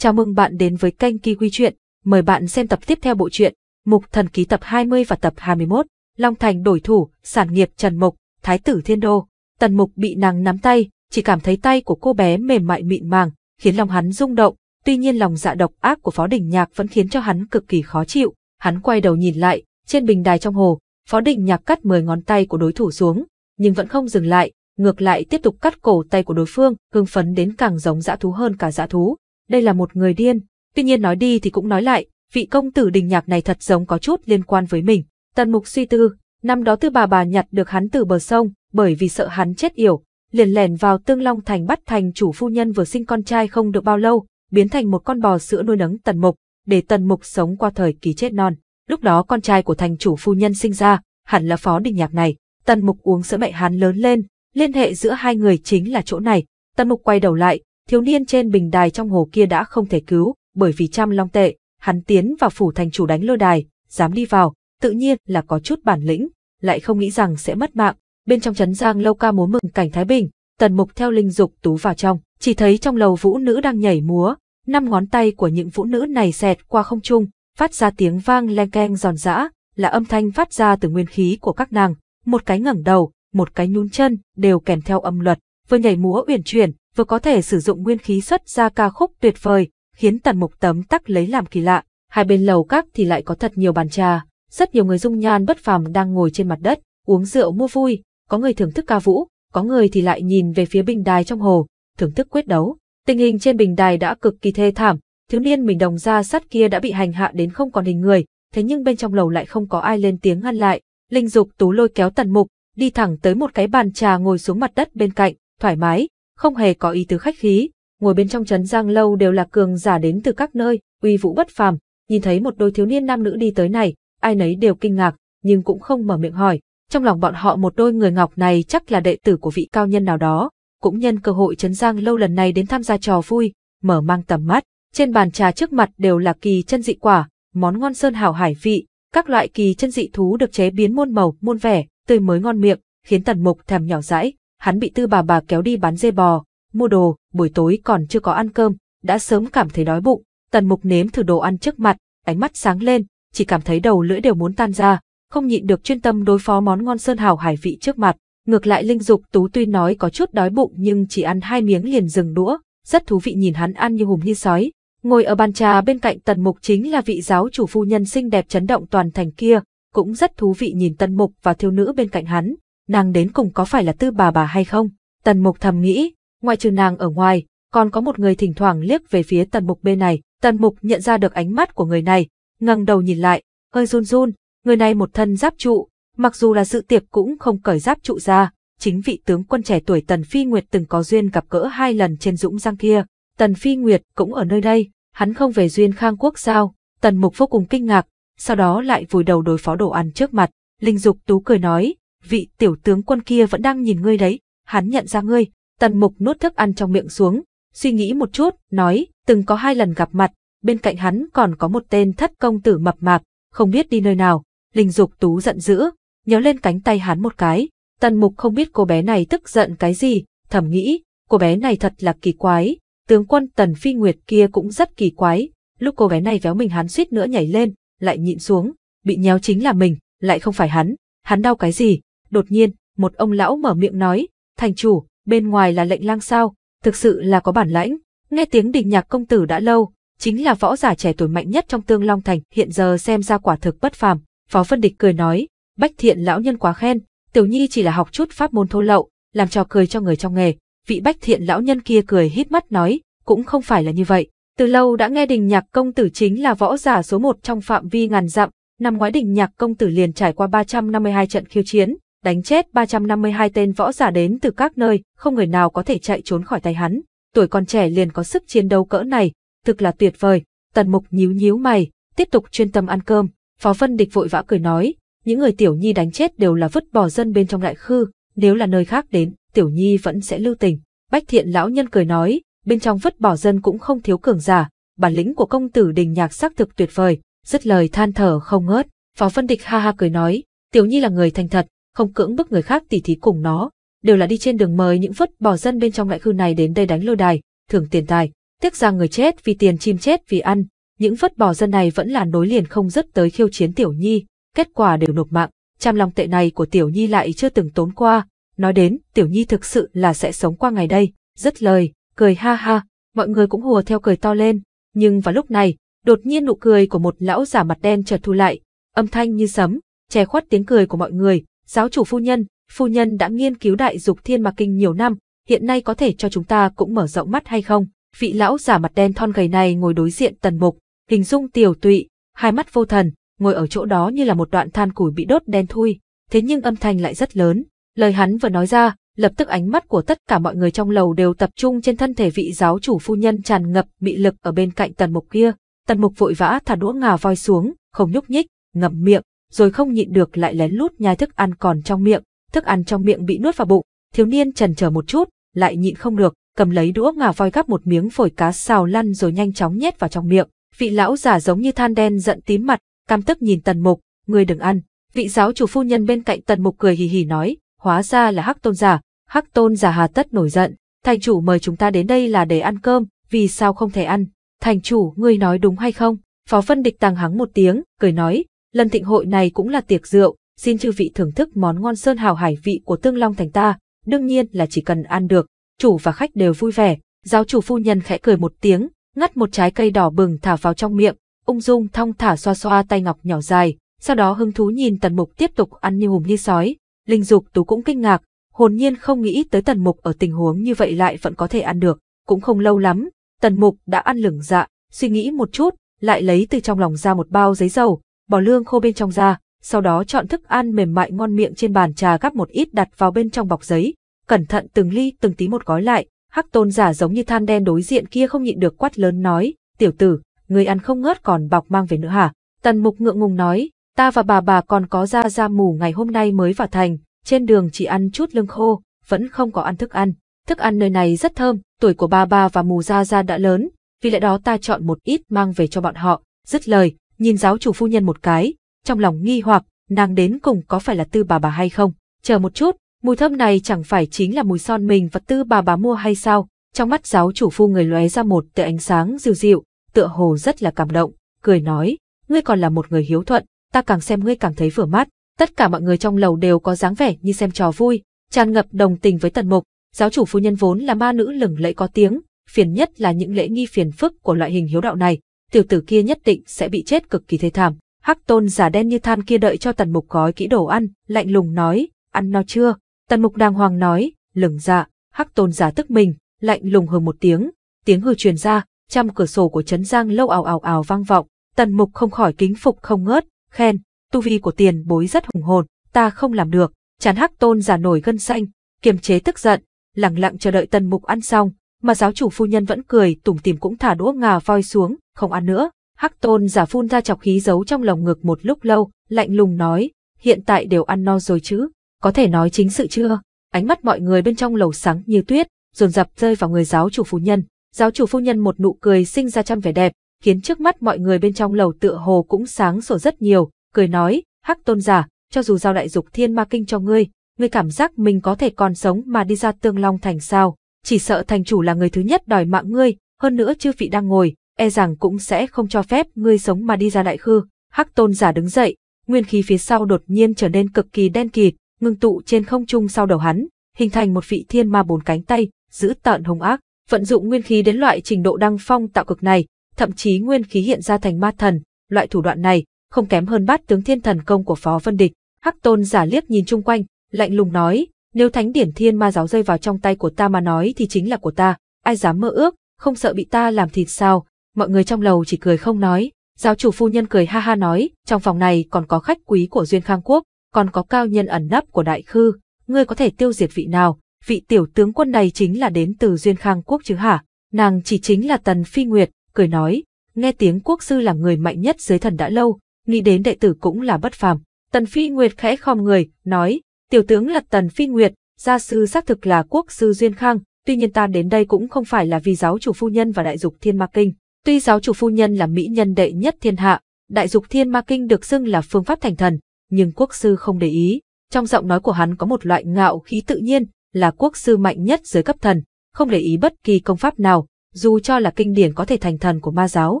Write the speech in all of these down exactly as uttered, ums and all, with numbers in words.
Chào mừng bạn đến với kênh KiWi Truyện, mời bạn xem tập tiếp theo bộ truyện Mục thần ký tập hai mươi và tập hai mươi mốt, Long Thành Đổi Thủ, Sản Nghiệp Trần Mục, Thái Tử Thiên Đô. Tần Mục bị nàng nắm tay, chỉ cảm thấy tay của cô bé mềm mại mịn màng, khiến lòng hắn rung động, tuy nhiên lòng dạ độc ác của Phó Đình Nhạc vẫn khiến cho hắn cực kỳ khó chịu. Hắn quay đầu nhìn lại, trên bình đài trong hồ, Phó Đình Nhạc cắt mười ngón tay của đối thủ xuống, nhưng vẫn không dừng lại, ngược lại tiếp tục cắt cổ tay của đối phương, hưng phấn đến càng giống dã thú hơn cả dã thú. Đây là một người điên, tuy nhiên nói đi thì cũng nói lại, vị công tử Đình Nhạc này thật giống có chút liên quan với mình. Tần Mục suy tư, năm đó Tư bà bà nhặt được hắn từ bờ sông, bởi vì sợ hắn chết yểu, liền lẻn vào Tương Long Thành bắt thành chủ phu nhân vừa sinh con trai không được bao lâu, biến thành một con bò sữa nuôi nấng Tần Mục, để Tần Mục sống qua thời kỳ chết non. Lúc đó con trai của thành chủ phu nhân sinh ra, hẳn là Phó Đình Nhạc này. Tần Mục uống sữa mẹ hắn lớn lên, liên hệ giữa hai người chính là chỗ này. Tần Mục quay đầu lại, thiếu niên trên bình đài trong hồ kia đã không thể cứu, bởi vì trăm long tệ, hắn tiến vào phủ thành chủ đánh lôi đài, dám đi vào, tự nhiên là có chút bản lĩnh, lại không nghĩ rằng sẽ mất mạng. Bên trong trấn Giang lâu ca múa mừng cảnh thái bình, Tần Mục theo Linh Dục Tú vào trong, chỉ thấy trong lầu vũ nữ đang nhảy múa, năm ngón tay của những vũ nữ này xẹt qua không trung, phát ra tiếng vang leng keng giòn giã, là âm thanh phát ra từ nguyên khí của các nàng, một cái ngẩng đầu, một cái nhún chân, đều kèm theo âm luật, vừa nhảy múa uyển chuyển, vừa có thể sử dụng nguyên khí xuất ra ca khúc tuyệt vời, khiến Tần Mục tấm tắc lấy làm kỳ lạ. Hai bên lầu các thì lại có thật nhiều bàn trà, rất nhiều người dung nhan bất phàm đang ngồi trên mặt đất, uống rượu mua vui, có người thưởng thức ca vũ, có người thì lại nhìn về phía bình đài trong hồ, thưởng thức quyết đấu. Tình hình trên bình đài đã cực kỳ thê thảm, thiếu niên mình đồng ra sắt kia đã bị hành hạ đến không còn hình người, thế nhưng bên trong lầu lại không có ai lên tiếng ngăn lại. Linh Dục Tú lôi kéo Tần Mục, đi thẳng tới một cái bàn trà ngồi xuống mặt đất bên cạnh, thoải mái, không hề có ý tứ khách khí. Ngồi bên trong trấn Giang lâu đều là cường giả đến từ các nơi, uy vũ bất phàm, nhìn thấy một đôi thiếu niên nam nữ đi tới này, ai nấy đều kinh ngạc, nhưng cũng không mở miệng hỏi. Trong lòng bọn họ một đôi người ngọc này chắc là đệ tử của vị cao nhân nào đó, cũng nhân cơ hội trấn Giang lâu lần này đến tham gia trò vui, mở mang tầm mắt. Trên bàn trà trước mặt đều là kỳ chân dị quả, món ngon sơn hảo hải vị, các loại kỳ chân dị thú được chế biến muôn màu, muôn vẻ, tươi mới ngon miệng, khiến Tần Mục thèm nhỏ dãi. Hắn bị Tư bà bà kéo đi bán dê bò, mua đồ, buổi tối còn chưa có ăn cơm, đã sớm cảm thấy đói bụng. Tần Mục nếm thử đồ ăn trước mặt, ánh mắt sáng lên, chỉ cảm thấy đầu lưỡi đều muốn tan ra, không nhịn được chuyên tâm đối phó món ngon sơn hào hải vị trước mặt. Ngược lại Linh Dục Tú tuy nói có chút đói bụng nhưng chỉ ăn hai miếng liền dừng đũa, rất thú vị nhìn hắn ăn như hùm như sói. Ngồi ở bàn trà bên cạnh Tần Mục chính là vị giáo chủ phu nhân xinh đẹp chấn động toàn thành kia, cũng rất thú vị nhìn Tần Mục và thiếu nữ bên cạnh hắn. Nàng đến cùng có phải là Tư bà bà hay không? Tần Mục thầm nghĩ, ngoài trừ nàng ở ngoài, còn có một người thỉnh thoảng liếc về phía Tần Mục bên này. Tần Mục nhận ra được ánh mắt của người này, ngẩng đầu nhìn lại, hơi run run, người này một thân giáp trụ, mặc dù là dự tiệc cũng không cởi giáp trụ ra, chính vị tướng quân trẻ tuổi Tần Phi Nguyệt từng có duyên gặp gỡ hai lần trên Dũng Giang kia. Tần Phi Nguyệt cũng ở nơi đây, hắn không về Duyên Khang Quốc sao? Tần Mục vô cùng kinh ngạc, sau đó lại vùi đầu đối phó đồ ăn trước mặt. Linh Dục Tú cười nói, vị tiểu tướng quân kia vẫn đang nhìn ngươi đấy, hắn nhận ra ngươi. Tần Mục nuốt thức ăn trong miệng xuống, suy nghĩ một chút, nói, từng có hai lần gặp mặt, bên cạnh hắn còn có một tên thất công tử mập mạp, không biết đi nơi nào. Linh Dục Tú giận dữ, nhéo lên cánh tay hắn một cái. Tần Mục không biết cô bé này tức giận cái gì, thầm nghĩ, cô bé này thật là kỳ quái, tướng quân Tần Phi Nguyệt kia cũng rất kỳ quái, lúc cô bé này véo mình hắn suýt nữa nhảy lên, lại nhịn xuống, bị nhéo chính là mình, lại không phải hắn, hắn đau cái gì? Đột nhiên, một ông lão mở miệng nói, thành chủ, bên ngoài là lệnh lang sao, thực sự là có bản lãnh. Nghe tiếng Đình Nhạc công tử đã lâu, chính là võ giả trẻ tuổi mạnh nhất trong Tương Long Thành, hiện giờ xem ra quả thực bất phàm. Phó Vân Địch cười nói, Bách Thiện lão nhân quá khen, tiểu nhi chỉ là học chút pháp môn thô lậu, làm trò cười cho người trong nghề. Vị Bách Thiện lão nhân kia cười hít mắt nói, cũng không phải là như vậy. Từ lâu đã nghe Đình Nhạc công tử chính là võ giả số một trong phạm vi ngàn dặm, năm ngoái Đình Nhạc công tử liền trải qua ba trăm năm mươi hai trận khiêu chiến, đánh chết ba trăm năm mươi hai tên võ giả đến từ các nơi, không người nào có thể chạy trốn khỏi tay hắn. Tuổi còn trẻ liền có sức chiến đấu cỡ này, thực là tuyệt vời. Tần Mục nhíu nhíu mày, tiếp tục chuyên tâm ăn cơm. Phó Vân Địch vội vã cười nói, những người tiểu nhi đánh chết đều là vứt bỏ dân bên trong đại khư, nếu là nơi khác đến, tiểu nhi vẫn sẽ lưu tình. Bách Thiện lão nhân cười nói, bên trong vứt bỏ dân cũng không thiếu cường giả, bản lĩnh của công tử Đình Nhạc xác thực tuyệt vời. Dứt lời than thở không ngớt. Phó Vân Địch ha ha cười nói, tiểu nhi là người thành thật, không cưỡng bức người khác tỉ thí cùng nó, đều là đi trên đường mời những vứt bỏ dân bên trong đại khư này đến đây đánh lôi đài, thưởng tiền tài. Tiếc rằng người chết vì tiền chim chết vì ăn, những vất bỏ dân này vẫn là nối liền không dứt tới khiêu chiến Tiểu Nhi, kết quả đều nộp mạng. Trăm long tệ này của Tiểu Nhi lại chưa từng tốn qua, nói đến Tiểu Nhi thực sự là sẽ sống qua ngày đây. Dứt lời, cười ha ha, mọi người cũng hùa theo cười to lên, nhưng vào lúc này, đột nhiên nụ cười của một lão giả mặt đen chợt thu lại, âm thanh như sấm, che khuất tiếng cười của mọi người. Giáo chủ phu nhân, phu nhân đã nghiên cứu Đại Dục Thiên Ma Kinh nhiều năm, hiện nay có thể cho chúng ta cũng mở rộng mắt hay không? Vị lão giả mặt đen thon gầy này ngồi đối diện Trần Mục, hình dung tiều tụy, hai mắt vô thần, ngồi ở chỗ đó như là một đoạn than củi bị đốt đen thui, thế nhưng âm thanh lại rất lớn. Lời hắn vừa nói ra, lập tức ánh mắt của tất cả mọi người trong lầu đều tập trung trên thân thể vị giáo chủ phu nhân tràn ngập mị lực ở bên cạnh Trần Mục kia. Trần Mục vội vã thả đũa ngà voi xuống, không nhúc nhích, ngậm miệng, rồi không nhịn được lại lén lút nhai thức ăn còn trong miệng. Thức ăn trong miệng bị nuốt vào bụng, thiếu niên chần chờ một chút, lại nhịn không được, cầm lấy đũa ngà voi gắp một miếng phổi cá xào lăn rồi nhanh chóng nhét vào trong miệng. Vị lão giả giống như than đen giận tím mặt, căm tức nhìn Trần Mục, "Ngươi đừng ăn." Vị giáo chủ phu nhân bên cạnh Trần Mục cười hì hì nói, "Hóa ra là Hắc Tôn giả, Hắc Tôn giả hà tất nổi giận, thành chủ mời chúng ta đến đây là để ăn cơm, vì sao không thể ăn? Thành chủ, ngươi nói đúng hay không?" Phó Vân Địch tàng hắng một tiếng, cười nói, "Lần thịnh hội này cũng là tiệc rượu, xin chư vị thưởng thức món ngon sơn hào hải vị của Tương Long thành ta, đương nhiên là chỉ cần ăn được, chủ và khách đều vui vẻ." Giáo chủ phu nhân khẽ cười một tiếng, ngắt một trái cây đỏ bừng thả vào trong miệng, ung dung thong thả xoa xoa tay ngọc nhỏ dài, sau đó hứng thú nhìn Trần Mục tiếp tục ăn như hùm như sói. Linh Dục Tú cũng kinh ngạc, hồn nhiên không nghĩ tới Trần Mục ở tình huống như vậy lại vẫn có thể ăn được. Cũng không lâu lắm, Trần Mục đã ăn lửng dạ, suy nghĩ một chút, lại lấy từ trong lòng ra một bao giấy dầu, bỏ lương khô bên trong ra, sau đó chọn thức ăn mềm mại ngon miệng trên bàn trà gắp một ít đặt vào bên trong bọc giấy, cẩn thận từng ly từng tí một gói lại. Hắc Tôn giả giống như than đen đối diện kia không nhịn được quát lớn nói, "Tiểu tử, người ăn không ngớt còn bọc mang về nữa hả?" Trần Mục ngượng ngùng nói, "Ta và bà bà còn có gia gia mù ngày hôm nay mới vào thành, trên đường chỉ ăn chút lương khô, vẫn không có ăn thức ăn. Thức ăn nơi này rất thơm, tuổi của bà bà và mù gia gia đã lớn, vì lẽ đó ta chọn một ít mang về cho bọn họ." Dứt lời, nhìn giáo chủ phu nhân một cái, trong lòng nghi hoặc, nàng đến cùng có phải là Tư bà bà hay không? Chờ một chút, mùi thơm này chẳng phải chính là mùi son mình và Tư bà bà mua hay sao? Trong mắt giáo chủ phu người lóe ra một tia ánh sáng dịu dịu, tựa hồ rất là cảm động, cười nói, "Ngươi còn là một người hiếu thuận, ta càng xem ngươi càng thấy vừa mắt." Tất cả mọi người trong lầu đều có dáng vẻ như xem trò vui, tràn ngập đồng tình với Trần Mục. Giáo chủ phu nhân vốn là ma nữ lừng lẫy có tiếng, phiền nhất là những lễ nghi phiền phức của loại hình hiếu đạo này, tiểu tử kia nhất định sẽ bị chết cực kỳ thê thảm. Hắc Tôn giả đen như than kia đợi cho Trần Mục gói kỹ đồ ăn, lạnh lùng nói, "Ăn no chưa?" Trần Mục đàng hoàng nói, "Lừng dạ." Hắc Tôn giả tức mình, lạnh lùng hừ một tiếng, tiếng hừ truyền ra, trăm cửa sổ của trấn Giang lâu ào ào ào vang vọng. Trần Mục không khỏi kính phục không ngớt, khen, "Tu vi của tiền bối rất hùng hồn, ta không làm được." Chán Hắc Tôn giả nổi gân xanh, kiềm chế tức giận, lặng lặng chờ đợi Trần Mục ăn xong, mà giáo chủ phu nhân vẫn cười tủm tỉm cũng thả đũa ngà voi xuống, không ăn nữa. Hắc Tôn giả phun ra trọc khí giấu trong lồng ngực một lúc lâu, lạnh lùng nói, "Hiện tại đều ăn no rồi chứ, có thể nói chính sự chưa?" Ánh mắt mọi người bên trong lầu sáng như tuyết, dồn dập rơi vào người giáo chủ phu nhân. Giáo chủ phu nhân một nụ cười sinh ra trăm vẻ đẹp, khiến trước mắt mọi người bên trong lầu tựa hồ cũng sáng sủa rất nhiều, cười nói, "Hắc Tôn giả, cho dù giao Đại Dục Thiên Ma Kinh cho ngươi, ngươi cảm giác mình có thể còn sống mà đi ra Tương Long thành sao? Chỉ sợ thành chủ là người thứ nhất đòi mạng ngươi, hơn nữa chư vị đang ngồi, e rằng cũng sẽ không cho phép ngươi sống mà đi ra đại khư." Hắc Tôn giả đứng dậy, nguyên khí phía sau đột nhiên trở nên cực kỳ đen kịt, ngưng tụ trên không trung sau đầu hắn, hình thành một vị thiên ma bốn cánh tay, giữ tợn hung ác, vận dụng nguyên khí đến loại trình độ đăng phong tạo cực này, thậm chí nguyên khí hiện ra thành ma thần, loại thủ đoạn này không kém hơn bát tướng thiên thần công của Phó Vân Địch. Hắc Tôn giả liếc nhìn chung quanh, lạnh lùng nói, "Nếu thánh điển thiên ma giáo rơi vào trong tay của ta mà nói thì chính là của ta, ai dám mơ ước, không sợ bị ta làm thịt sao?" Mọi người trong lầu chỉ cười không nói. Giáo chủ phu nhân cười ha ha nói, "Trong phòng này còn có khách quý của Duyên Khang Quốc, còn có cao nhân ẩn nấp của Đại Khư, ngươi có thể tiêu diệt vị nào? Vị tiểu tướng quân này chính là đến từ Duyên Khang Quốc chứ hả?" Nàng chỉ chính là Tần Phi Nguyệt, cười nói, "Nghe tiếng quốc sư là người mạnh nhất dưới thần đã lâu, nghĩ đến đệ tử cũng là bất phàm." Tần Phi Nguyệt khẽ khom người, nói, "Tiểu tướng là Tần Phi Nguyệt, gia sư xác thực là quốc sư Duyên Khang, tuy nhiên ta đến đây cũng không phải là vì giáo chủ phu nhân và Đại Dục Thiên Ma Kinh. Tuy giáo chủ phu nhân là mỹ nhân đệ nhất thiên hạ, Đại Dục Thiên Ma Kinh được xưng là phương pháp thành thần, nhưng quốc sư không để ý." Trong giọng nói của hắn có một loại ngạo khí tự nhiên, là quốc sư mạnh nhất dưới cấp thần, không để ý bất kỳ công pháp nào, dù cho là kinh điển có thể thành thần của ma giáo.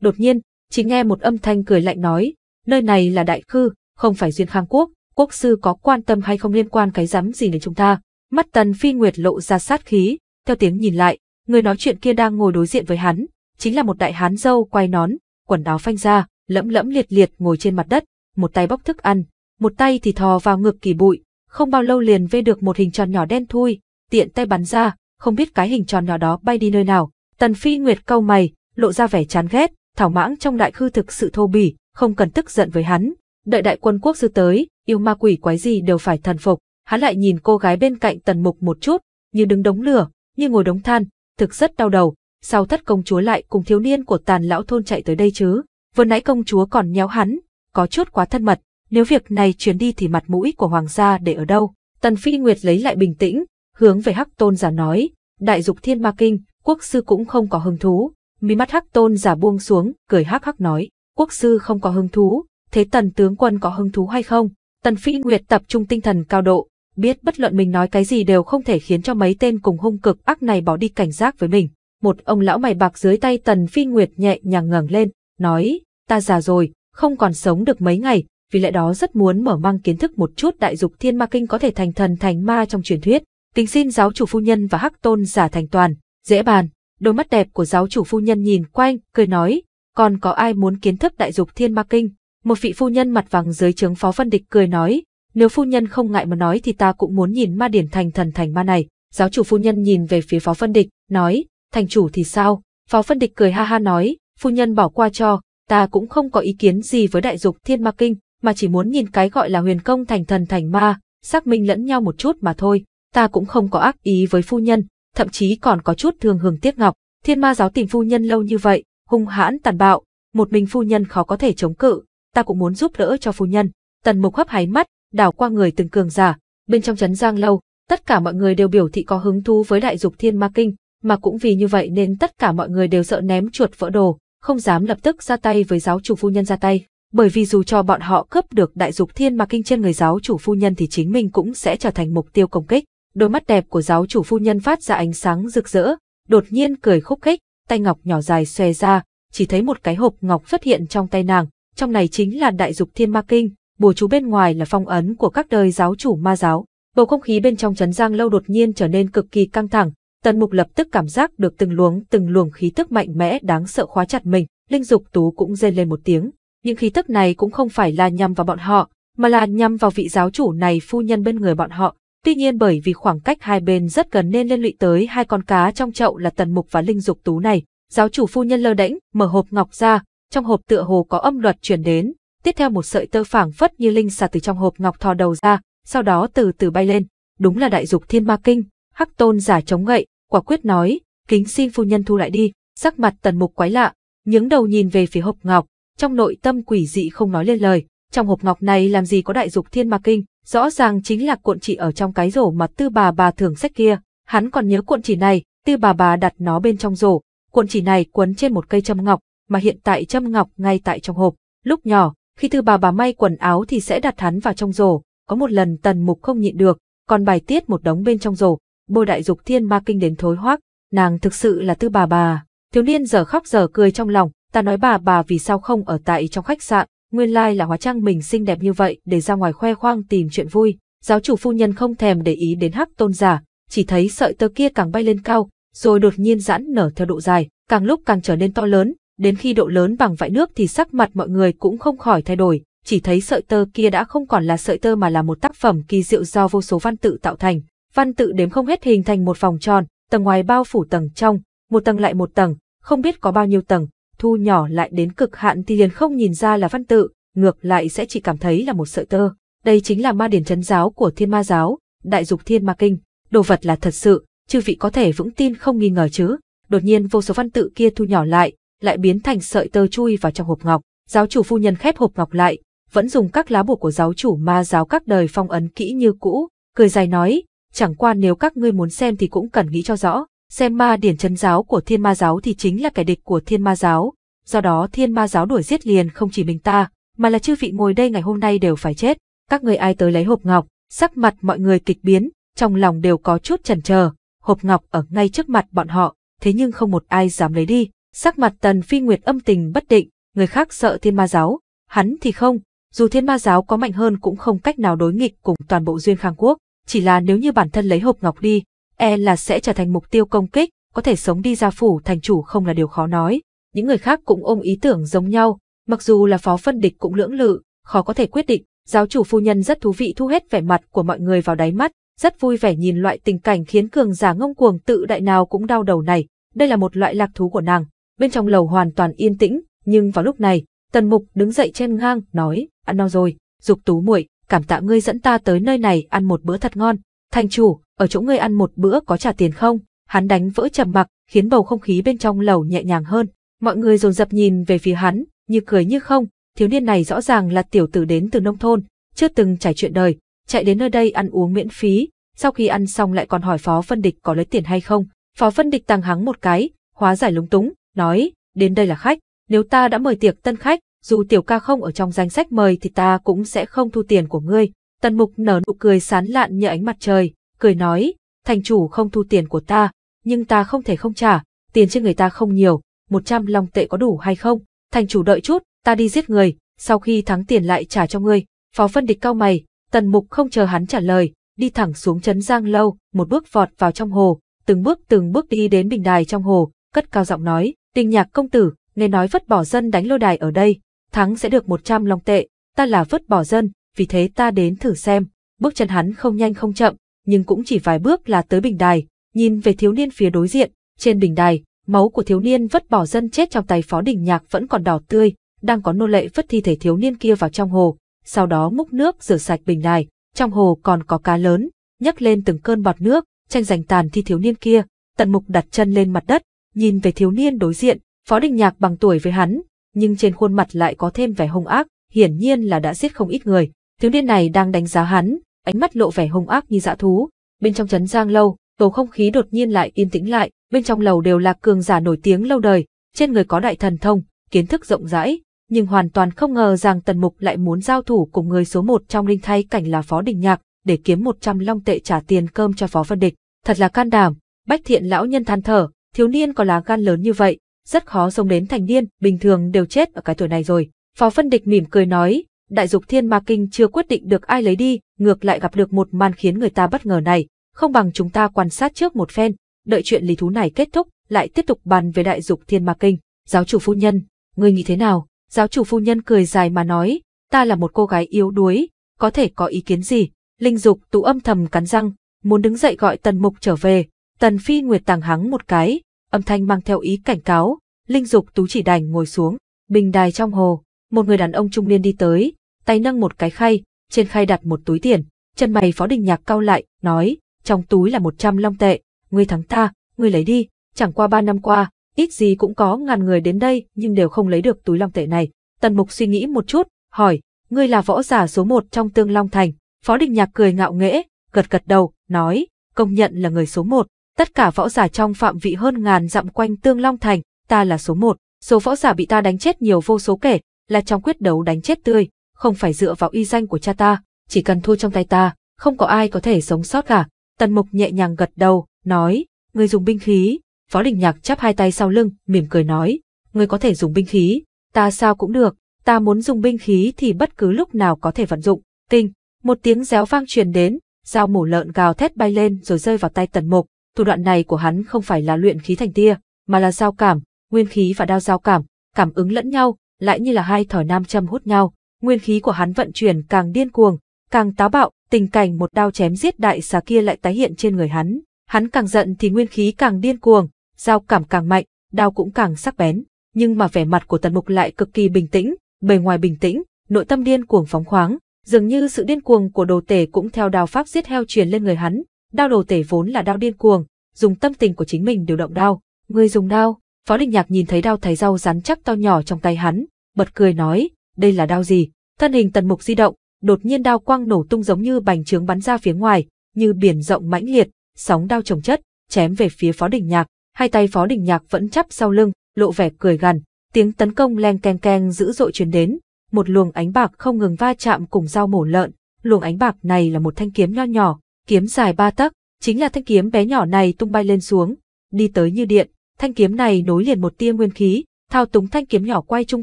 Đột nhiên, chỉ nghe một âm thanh cười lạnh nói, nơi này là Đại Khư, không phải Duyên Khang Quốc, quốc sư có quan tâm hay không liên quan cái rắm gì đến chúng ta. Mắt Tần Phi Nguyệt lộ ra sát khí, theo tiếng nhìn lại, người nói chuyện kia đang ngồi đối diện với hắn, chính là một đại hán râu quai nón, quần áo phanh ra, lẫm lẫm liệt liệt ngồi trên mặt đất, một tay bóc thức ăn, một tay thì thò vào ngực kỳ bụi, không bao lâu liền vê được một hình tròn nhỏ đen thui, tiện tay bắn ra, không biết cái hình tròn nhỏ đó bay đi nơi nào. Tần Phi Nguyệt cau mày, lộ ra vẻ chán ghét, thảo mãng trong Đại Khư thực sự thô bỉ, không cần tức giận với hắn, đợi đại quân quốc sư tới, yêu ma quỷ quái gì đều phải thần phục. Hắn lại nhìn cô gái bên cạnh Tần Mục một chút, như đứng đống lửa, như ngồi đống than, thực rất đau đầu. Sao thất công chúa lại cùng thiếu niên của Tàn Lão Thôn chạy tới đây chứ? Vừa nãy công chúa còn nhéo hắn, có chút quá thân mật, nếu việc này truyền đi thì mặt mũi của hoàng gia để ở đâu? Tần Phi Nguyệt lấy lại bình tĩnh, hướng về Hắc Tôn giả nói, Đại Dục Thiên Ma Kinh, quốc sư cũng không có hứng thú. Mí mắt Hắc Tôn giả buông xuống, cười hắc hắc nói, quốc sư không có hứng thú, thế Tần tướng quân có hứng thú hay không? Tần Phi Nguyệt tập trung tinh thần cao độ, biết bất luận mình nói cái gì đều không thể khiến cho mấy tên cùng hung cực ác này bỏ đi cảnh giác với mình. Một ông lão mày bạc dưới tay Tần Phi Nguyệt nhẹ nhàng ngẩng lên, nói, ta già rồi, không còn sống được mấy ngày, vì lẽ đó rất muốn mở mang kiến thức một chút Đại Dục Thiên Ma Kinh có thể thành thần thành ma trong truyền thuyết. Kính xin giáo chủ phu nhân và Hắc Tôn giả thành toàn, dễ bàn. Đôi mắt đẹp của giáo chủ phu nhân nhìn quanh, cười nói, còn có ai muốn kiến thức Đại Dục Thiên Ma Kinh? Một vị phu nhân mặt vàng dưới trướng Phó Vân Địch cười nói, nếu phu nhân không ngại mà nói thì ta cũng muốn nhìn ma điển thành thần thành ma này. Giáo chủ phu nhân nhìn về phía Phó Vân Địch, nói, thành chủ thì sao? Phó Vân Địch cười ha ha nói, phu nhân bỏ qua cho, ta cũng không có ý kiến gì với Đại Dục Thiên Ma Kinh, mà chỉ muốn nhìn cái gọi là huyền công thành thần thành ma, xác minh lẫn nhau một chút mà thôi. Ta cũng không có ác ý với phu nhân, thậm chí còn có chút thương hương tiếc ngọc. Thiên ma giáo tìm phu nhân lâu như vậy, hung hãn tàn bạo, một mình phu nhân khó có thể chống cự, ta cũng muốn giúp đỡ cho phu nhân. Tần Mục hấp háy mắt, đảo qua người từng cường giả, bên trong trấn Giang lâu, tất cả mọi người đều biểu thị có hứng thú với Đại Dục Thiên Ma Kinh, mà cũng vì như vậy nên tất cả mọi người đều sợ ném chuột vỡ đồ, không dám lập tức ra tay với giáo chủ phu nhân ra tay, bởi vì dù cho bọn họ cướp được Đại Dục Thiên Ma Kinh trên người giáo chủ phu nhân thì chính mình cũng sẽ trở thành mục tiêu công kích. Đôi mắt đẹp của giáo chủ phu nhân phát ra ánh sáng rực rỡ, đột nhiên cười khúc khích, tay ngọc nhỏ dài xòe ra, chỉ thấy một cái hộp ngọc xuất hiện trong tay nàng, trong này chính là Đại Dục Thiên Ma Kinh, bùa chú bên ngoài là phong ấn của các đời giáo chủ ma giáo. Bầu không khí bên trong trấn Giang lâu đột nhiên trở nên cực kỳ căng thẳng. Tần Mục lập tức cảm giác được từng luồng từng luồng khí tức mạnh mẽ đáng sợ khóa chặt mình. Linh Dục Tú cũng rên lên một tiếng, những khí tức này cũng không phải là nhằm vào bọn họ, mà là nhằm vào vị giáo chủ này phu nhân bên người bọn họ. Tuy nhiên bởi vì khoảng cách hai bên rất gần nên liên lụy tới hai con cá trong chậu là Tần Mục và Linh Dục Tú này. Giáo chủ phu nhân lơ đễnh mở hộp ngọc ra, trong hộp tựa hồ có âm luật truyền đến, tiếp theo một sợi tơ phảng phất như linh xà từ trong hộp ngọc thò đầu ra, sau đó từ từ bay lên, đúng là Đại Dục Thiên Ma Kinh. Hắc Tôn giả chống gậy, quả quyết nói, kính xin phu nhân thu lại đi. Sắc mặt Tần Mục quái lạ, nhướng đầu nhìn về phía hộp ngọc, trong nội tâm quỷ dị không nói lên lời. Trong hộp ngọc này làm gì có Đại Dục Thiên Ma Kinh, rõ ràng chính là cuộn chỉ ở trong cái rổ mà Tư bà bà thường xách kia. Hắn còn nhớ cuộn chỉ này, Tư bà bà đặt nó bên trong rổ, cuộn chỉ này quấn trên một cây châm ngọc, mà hiện tại châm ngọc ngay tại trong hộp. Lúc nhỏ, khi Tư bà bà may quần áo thì sẽ đặt hắn vào trong rổ, có một lần Tần Mục không nhịn được, còn bài tiết một đống bên trong rổ, bôi Đại Dục Thiên Ma Kinh đến thối hoác, nàng thực sự là Tư bà bà. Thiếu niên giờ khóc giờ cười trong lòng, ta nói bà bà vì sao không ở tại trong khách sạn, nguyên lai là hóa trang mình xinh đẹp như vậy để ra ngoài khoe khoang tìm chuyện vui. Giáo chủ phu nhân không thèm để ý đến Hắc Tôn giả, chỉ thấy sợi tơ kia càng bay lên cao, rồi đột nhiên giãn nở theo độ dài, càng lúc càng trở nên to lớn, đến khi độ lớn bằng vại nước thì sắc mặt mọi người cũng không khỏi thay đổi. Chỉ thấy sợi tơ kia đã không còn là sợi tơ mà là một tác phẩm kỳ diệu do vô số văn tự tạo thành, văn tự đếm không hết hình thành một vòng tròn, tầng ngoài bao phủ tầng trong, một tầng lại một tầng, không biết có bao nhiêu tầng, thu nhỏ lại đến cực hạn thì liền không nhìn ra là văn tự, ngược lại sẽ chỉ cảm thấy là một sợi tơ. Đây chính là ma điển trấn giáo của Thiên Ma giáo, Đại Dục Thiên Ma Kinh, đồ vật là thật sự, chư vị có thể vững tin không nghi ngờ chứ? Đột nhiên vô số văn tự kia thu nhỏ lại, lại biến thành sợi tơ chui vào trong hộp ngọc. Giáo chủ phu nhân khép hộp ngọc lại, vẫn dùng các lá bùa của giáo chủ ma giáo các đời phong ấn kỹ như cũ, cười dài nói, chẳng qua nếu các ngươi muốn xem thì cũng cần nghĩ cho rõ, xem ma điển trấn giáo của Thiên Ma giáo thì chính là kẻ địch của Thiên Ma giáo, do đó Thiên Ma giáo đuổi giết liền không chỉ mình ta, mà là chư vị ngồi đây ngày hôm nay đều phải chết. Các ngươi ai tới lấy hộp ngọc? Sắc mặt mọi người kịch biến, trong lòng đều có chút chần chờ. Hộp ngọc ở ngay trước mặt bọn họ, thế nhưng không một ai dám lấy đi. Sắc mặt Tần Phi Nguyệt âm tình bất định, người khác sợ Thiên Ma Giáo, hắn thì không, dù Thiên Ma Giáo có mạnh hơn cũng không cách nào đối nghịch cùng toàn bộ Duyên Khang Quốc, chỉ là nếu như bản thân lấy hộp ngọc đi, e là sẽ trở thành mục tiêu công kích, có thể sống đi ra phủ thành chủ không là điều khó nói. Những người khác cũng ôm ý tưởng giống nhau, mặc dù là Phó Vân Địch cũng lưỡng lự, khó có thể quyết định. Giáo chủ phu nhân rất thú vị, thu hết vẻ mặt của mọi người vào đáy mắt, rất vui vẻ nhìn loại tình cảnh khiến cường giả ngông cuồng tự đại nào cũng đau đầu này, đây là một loại lạc thú của nàng. Bên trong lầu hoàn toàn yên tĩnh, nhưng vào lúc này, Trần Mục đứng dậy chen ngang nói, ăn no rồi, Dục Tú muội, cảm tạ ngươi dẫn ta tới nơi này ăn một bữa thật ngon. Thành chủ, ở chỗ ngươi ăn một bữa có trả tiền không? Hắn đánh vỡ trầm mặc, khiến bầu không khí bên trong lầu nhẹ nhàng hơn. Mọi người dồn dập nhìn về phía hắn, như cười như không, thiếu niên này rõ ràng là tiểu tử đến từ nông thôn, chưa từng trải chuyện đời, chạy đến nơi đây ăn uống miễn phí, sau khi ăn xong lại còn hỏi Phó Vân Địch có lấy tiền hay không. Phó Vân Địch tàng hắng một cái, hóa giải lúng túng, nói, đến đây là khách, nếu ta đã mời tiệc tân khách, dù tiểu ca không ở trong danh sách mời thì ta cũng sẽ không thu tiền của ngươi. Trần Mục nở nụ cười sán lạn như ánh mặt trời, cười nói, thành chủ không thu tiền của ta, nhưng ta không thể không trả, tiền trên người ta không nhiều, một trăm long tệ có đủ hay không? Thành chủ đợi chút, ta đi giết người, sau khi thắng tiền lại trả cho ngươi. Phó Vân Địch cau mày, Trần Mục không chờ hắn trả lời, đi thẳng xuống trấn Giang Lâu, một bước vọt vào trong hồ, từng bước từng bước đi đến bình đài trong hồ, cất cao giọng nói, Đình Nhạc công tử, nghe nói vứt bỏ dân đánh lôi đài ở đây, thắng sẽ được một trăm long tệ, ta là vứt bỏ dân, vì thế ta đến thử xem. Bước chân hắn không nhanh không chậm, nhưng cũng chỉ vài bước là tới bình đài, nhìn về thiếu niên phía đối diện, trên bình đài, máu của thiếu niên vứt bỏ dân chết trong tay Phó Đình Nhạc vẫn còn đỏ tươi, đang có nô lệ vứt thi thể thiếu niên kia vào trong hồ, sau đó múc nước rửa sạch bình đài, trong hồ còn có cá lớn, nhấc lên từng cơn bọt nước, tranh giành tàn thi thiếu niên kia. Trần Mục đặt chân lên mặt đất, nhìn về thiếu niên đối diện, Phó Đình Nhạc bằng tuổi với hắn, nhưng trên khuôn mặt lại có thêm vẻ hung ác, hiển nhiên là đã giết không ít người. Thiếu niên này đang đánh giá hắn, ánh mắt lộ vẻ hung ác như dã thú. Bên trong trấn Giang Lâu, bầu không khí đột nhiên lại yên tĩnh lại, bên trong lầu đều là cường giả nổi tiếng lâu đời, trên người có đại thần thông, kiến thức rộng rãi, nhưng hoàn toàn không ngờ rằng Trần Mục lại muốn giao thủ cùng người số một trong linh thay cảnh là Phó Đình Nhạc, để kiếm một trăm long tệ trả tiền cơm cho Phó Vân Địch. Thật là can đảm, Bách Thiện lão nhân than thở, thiếu niên có lá gan lớn như vậy, rất khó sống đến thành niên, bình thường đều chết ở cái tuổi này rồi. Phó Vân Địch mỉm cười nói, Đại Dục Thiên Ma Kinh chưa quyết định được ai lấy đi, ngược lại gặp được một màn khiến người ta bất ngờ này, không bằng chúng ta quan sát trước một phen, đợi chuyện lý thú này kết thúc, lại tiếp tục bàn về Đại Dục Thiên Ma Kinh. Giáo chủ phu nhân, ngươi nghĩ thế nào? Giáo chủ phu nhân cười dài mà nói, ta là một cô gái yếu đuối, có thể có ý kiến gì? Linh Dục Tú âm thầm cắn răng, muốn đứng dậy gọi Trần Mục trở về. Tần Phi Nguyệt tàng hắng một cái, âm thanh mang theo ý cảnh cáo, Linh Dục Tú chỉ đành ngồi xuống. Bình đài trong hồ, một người đàn ông trung niên đi tới, tay nâng một cái khay, trên khay đặt một túi tiền, chân mày Phó Đình Nhạc cau lại, nói, trong túi là một trăm long tệ, ngươi thắng ta, ngươi lấy đi, chẳng qua ba năm qua, ít gì cũng có ngàn người đến đây nhưng đều không lấy được túi long tệ này. Trần Mục suy nghĩ một chút, hỏi, ngươi là võ giả số một trong Tương Long Thành? Phó Đình Nhạc cười ngạo nghễ, gật gật đầu, nói, công nhận là người số một. Tất cả võ giả trong phạm vị hơn ngàn dặm quanh Tương Long Thành, ta là số một, số võ giả bị ta đánh chết nhiều vô số kể, là trong quyết đấu đánh chết tươi, không phải dựa vào uy danh của cha ta, chỉ cần thua trong tay ta, không có ai có thể sống sót cả. Trần Mục nhẹ nhàng gật đầu, nói, ngươi dùng binh khí. Phó Đình Nhạc chắp hai tay sau lưng, mỉm cười nói, ngươi có thể dùng binh khí, ta sao cũng được, ta muốn dùng binh khí thì bất cứ lúc nào có thể vận dụng. Tinh, một tiếng réo vang truyền đến, dao mổ lợn gào thét bay lên rồi rơi vào tay Trần Mục. Thủ đoạn này của hắn không phải là luyện khí thành tia, mà là giao cảm, nguyên khí và đao giao cảm, cảm ứng lẫn nhau, lại như là hai thỏi nam châm hút nhau. Nguyên khí của hắn vận chuyển càng điên cuồng, càng táo bạo, tình cảnh một đao chém giết đại xà kia lại tái hiện trên người hắn. Hắn càng giận thì nguyên khí càng điên cuồng, giao cảm càng mạnh, đao cũng càng sắc bén, nhưng mà vẻ mặt của Trần Mục lại cực kỳ bình tĩnh, bề ngoài bình tĩnh, nội tâm điên cuồng phóng khoáng, dường như sự điên cuồng của đồ tể cũng theo đao pháp giết heo truyền lên người hắn. Đao đồ tể vốn là đao điên cuồng, dùng tâm tình của chính mình điều động đao. Người dùng đao? Phó Đình Nhạc nhìn thấy đao thái rau rắn chắc to nhỏ trong tay hắn, bật cười nói, đây là đao gì? Thân hình Trần Mục di động, đột nhiên đao quang nổ tung giống như bành trướng bắn ra phía ngoài, như biển rộng mãnh liệt, sóng đao chồng chất, chém về phía Phó Đình Nhạc. Hai tay Phó Đình Nhạc vẫn chắp sau lưng, lộ vẻ cười gằn, tiếng tấn công leng keng keng dữ dội truyền đến, một luồng ánh bạc không ngừng va chạm cùng dao mổ lợn. Luồng ánh bạc này là một thanh kiếm nho nhỏ, kiếm dài ba tấc, chính là thanh kiếm bé nhỏ này tung bay lên xuống, đi tới như điện, thanh kiếm này nối liền một tia nguyên khí, thao túng thanh kiếm nhỏ quay chung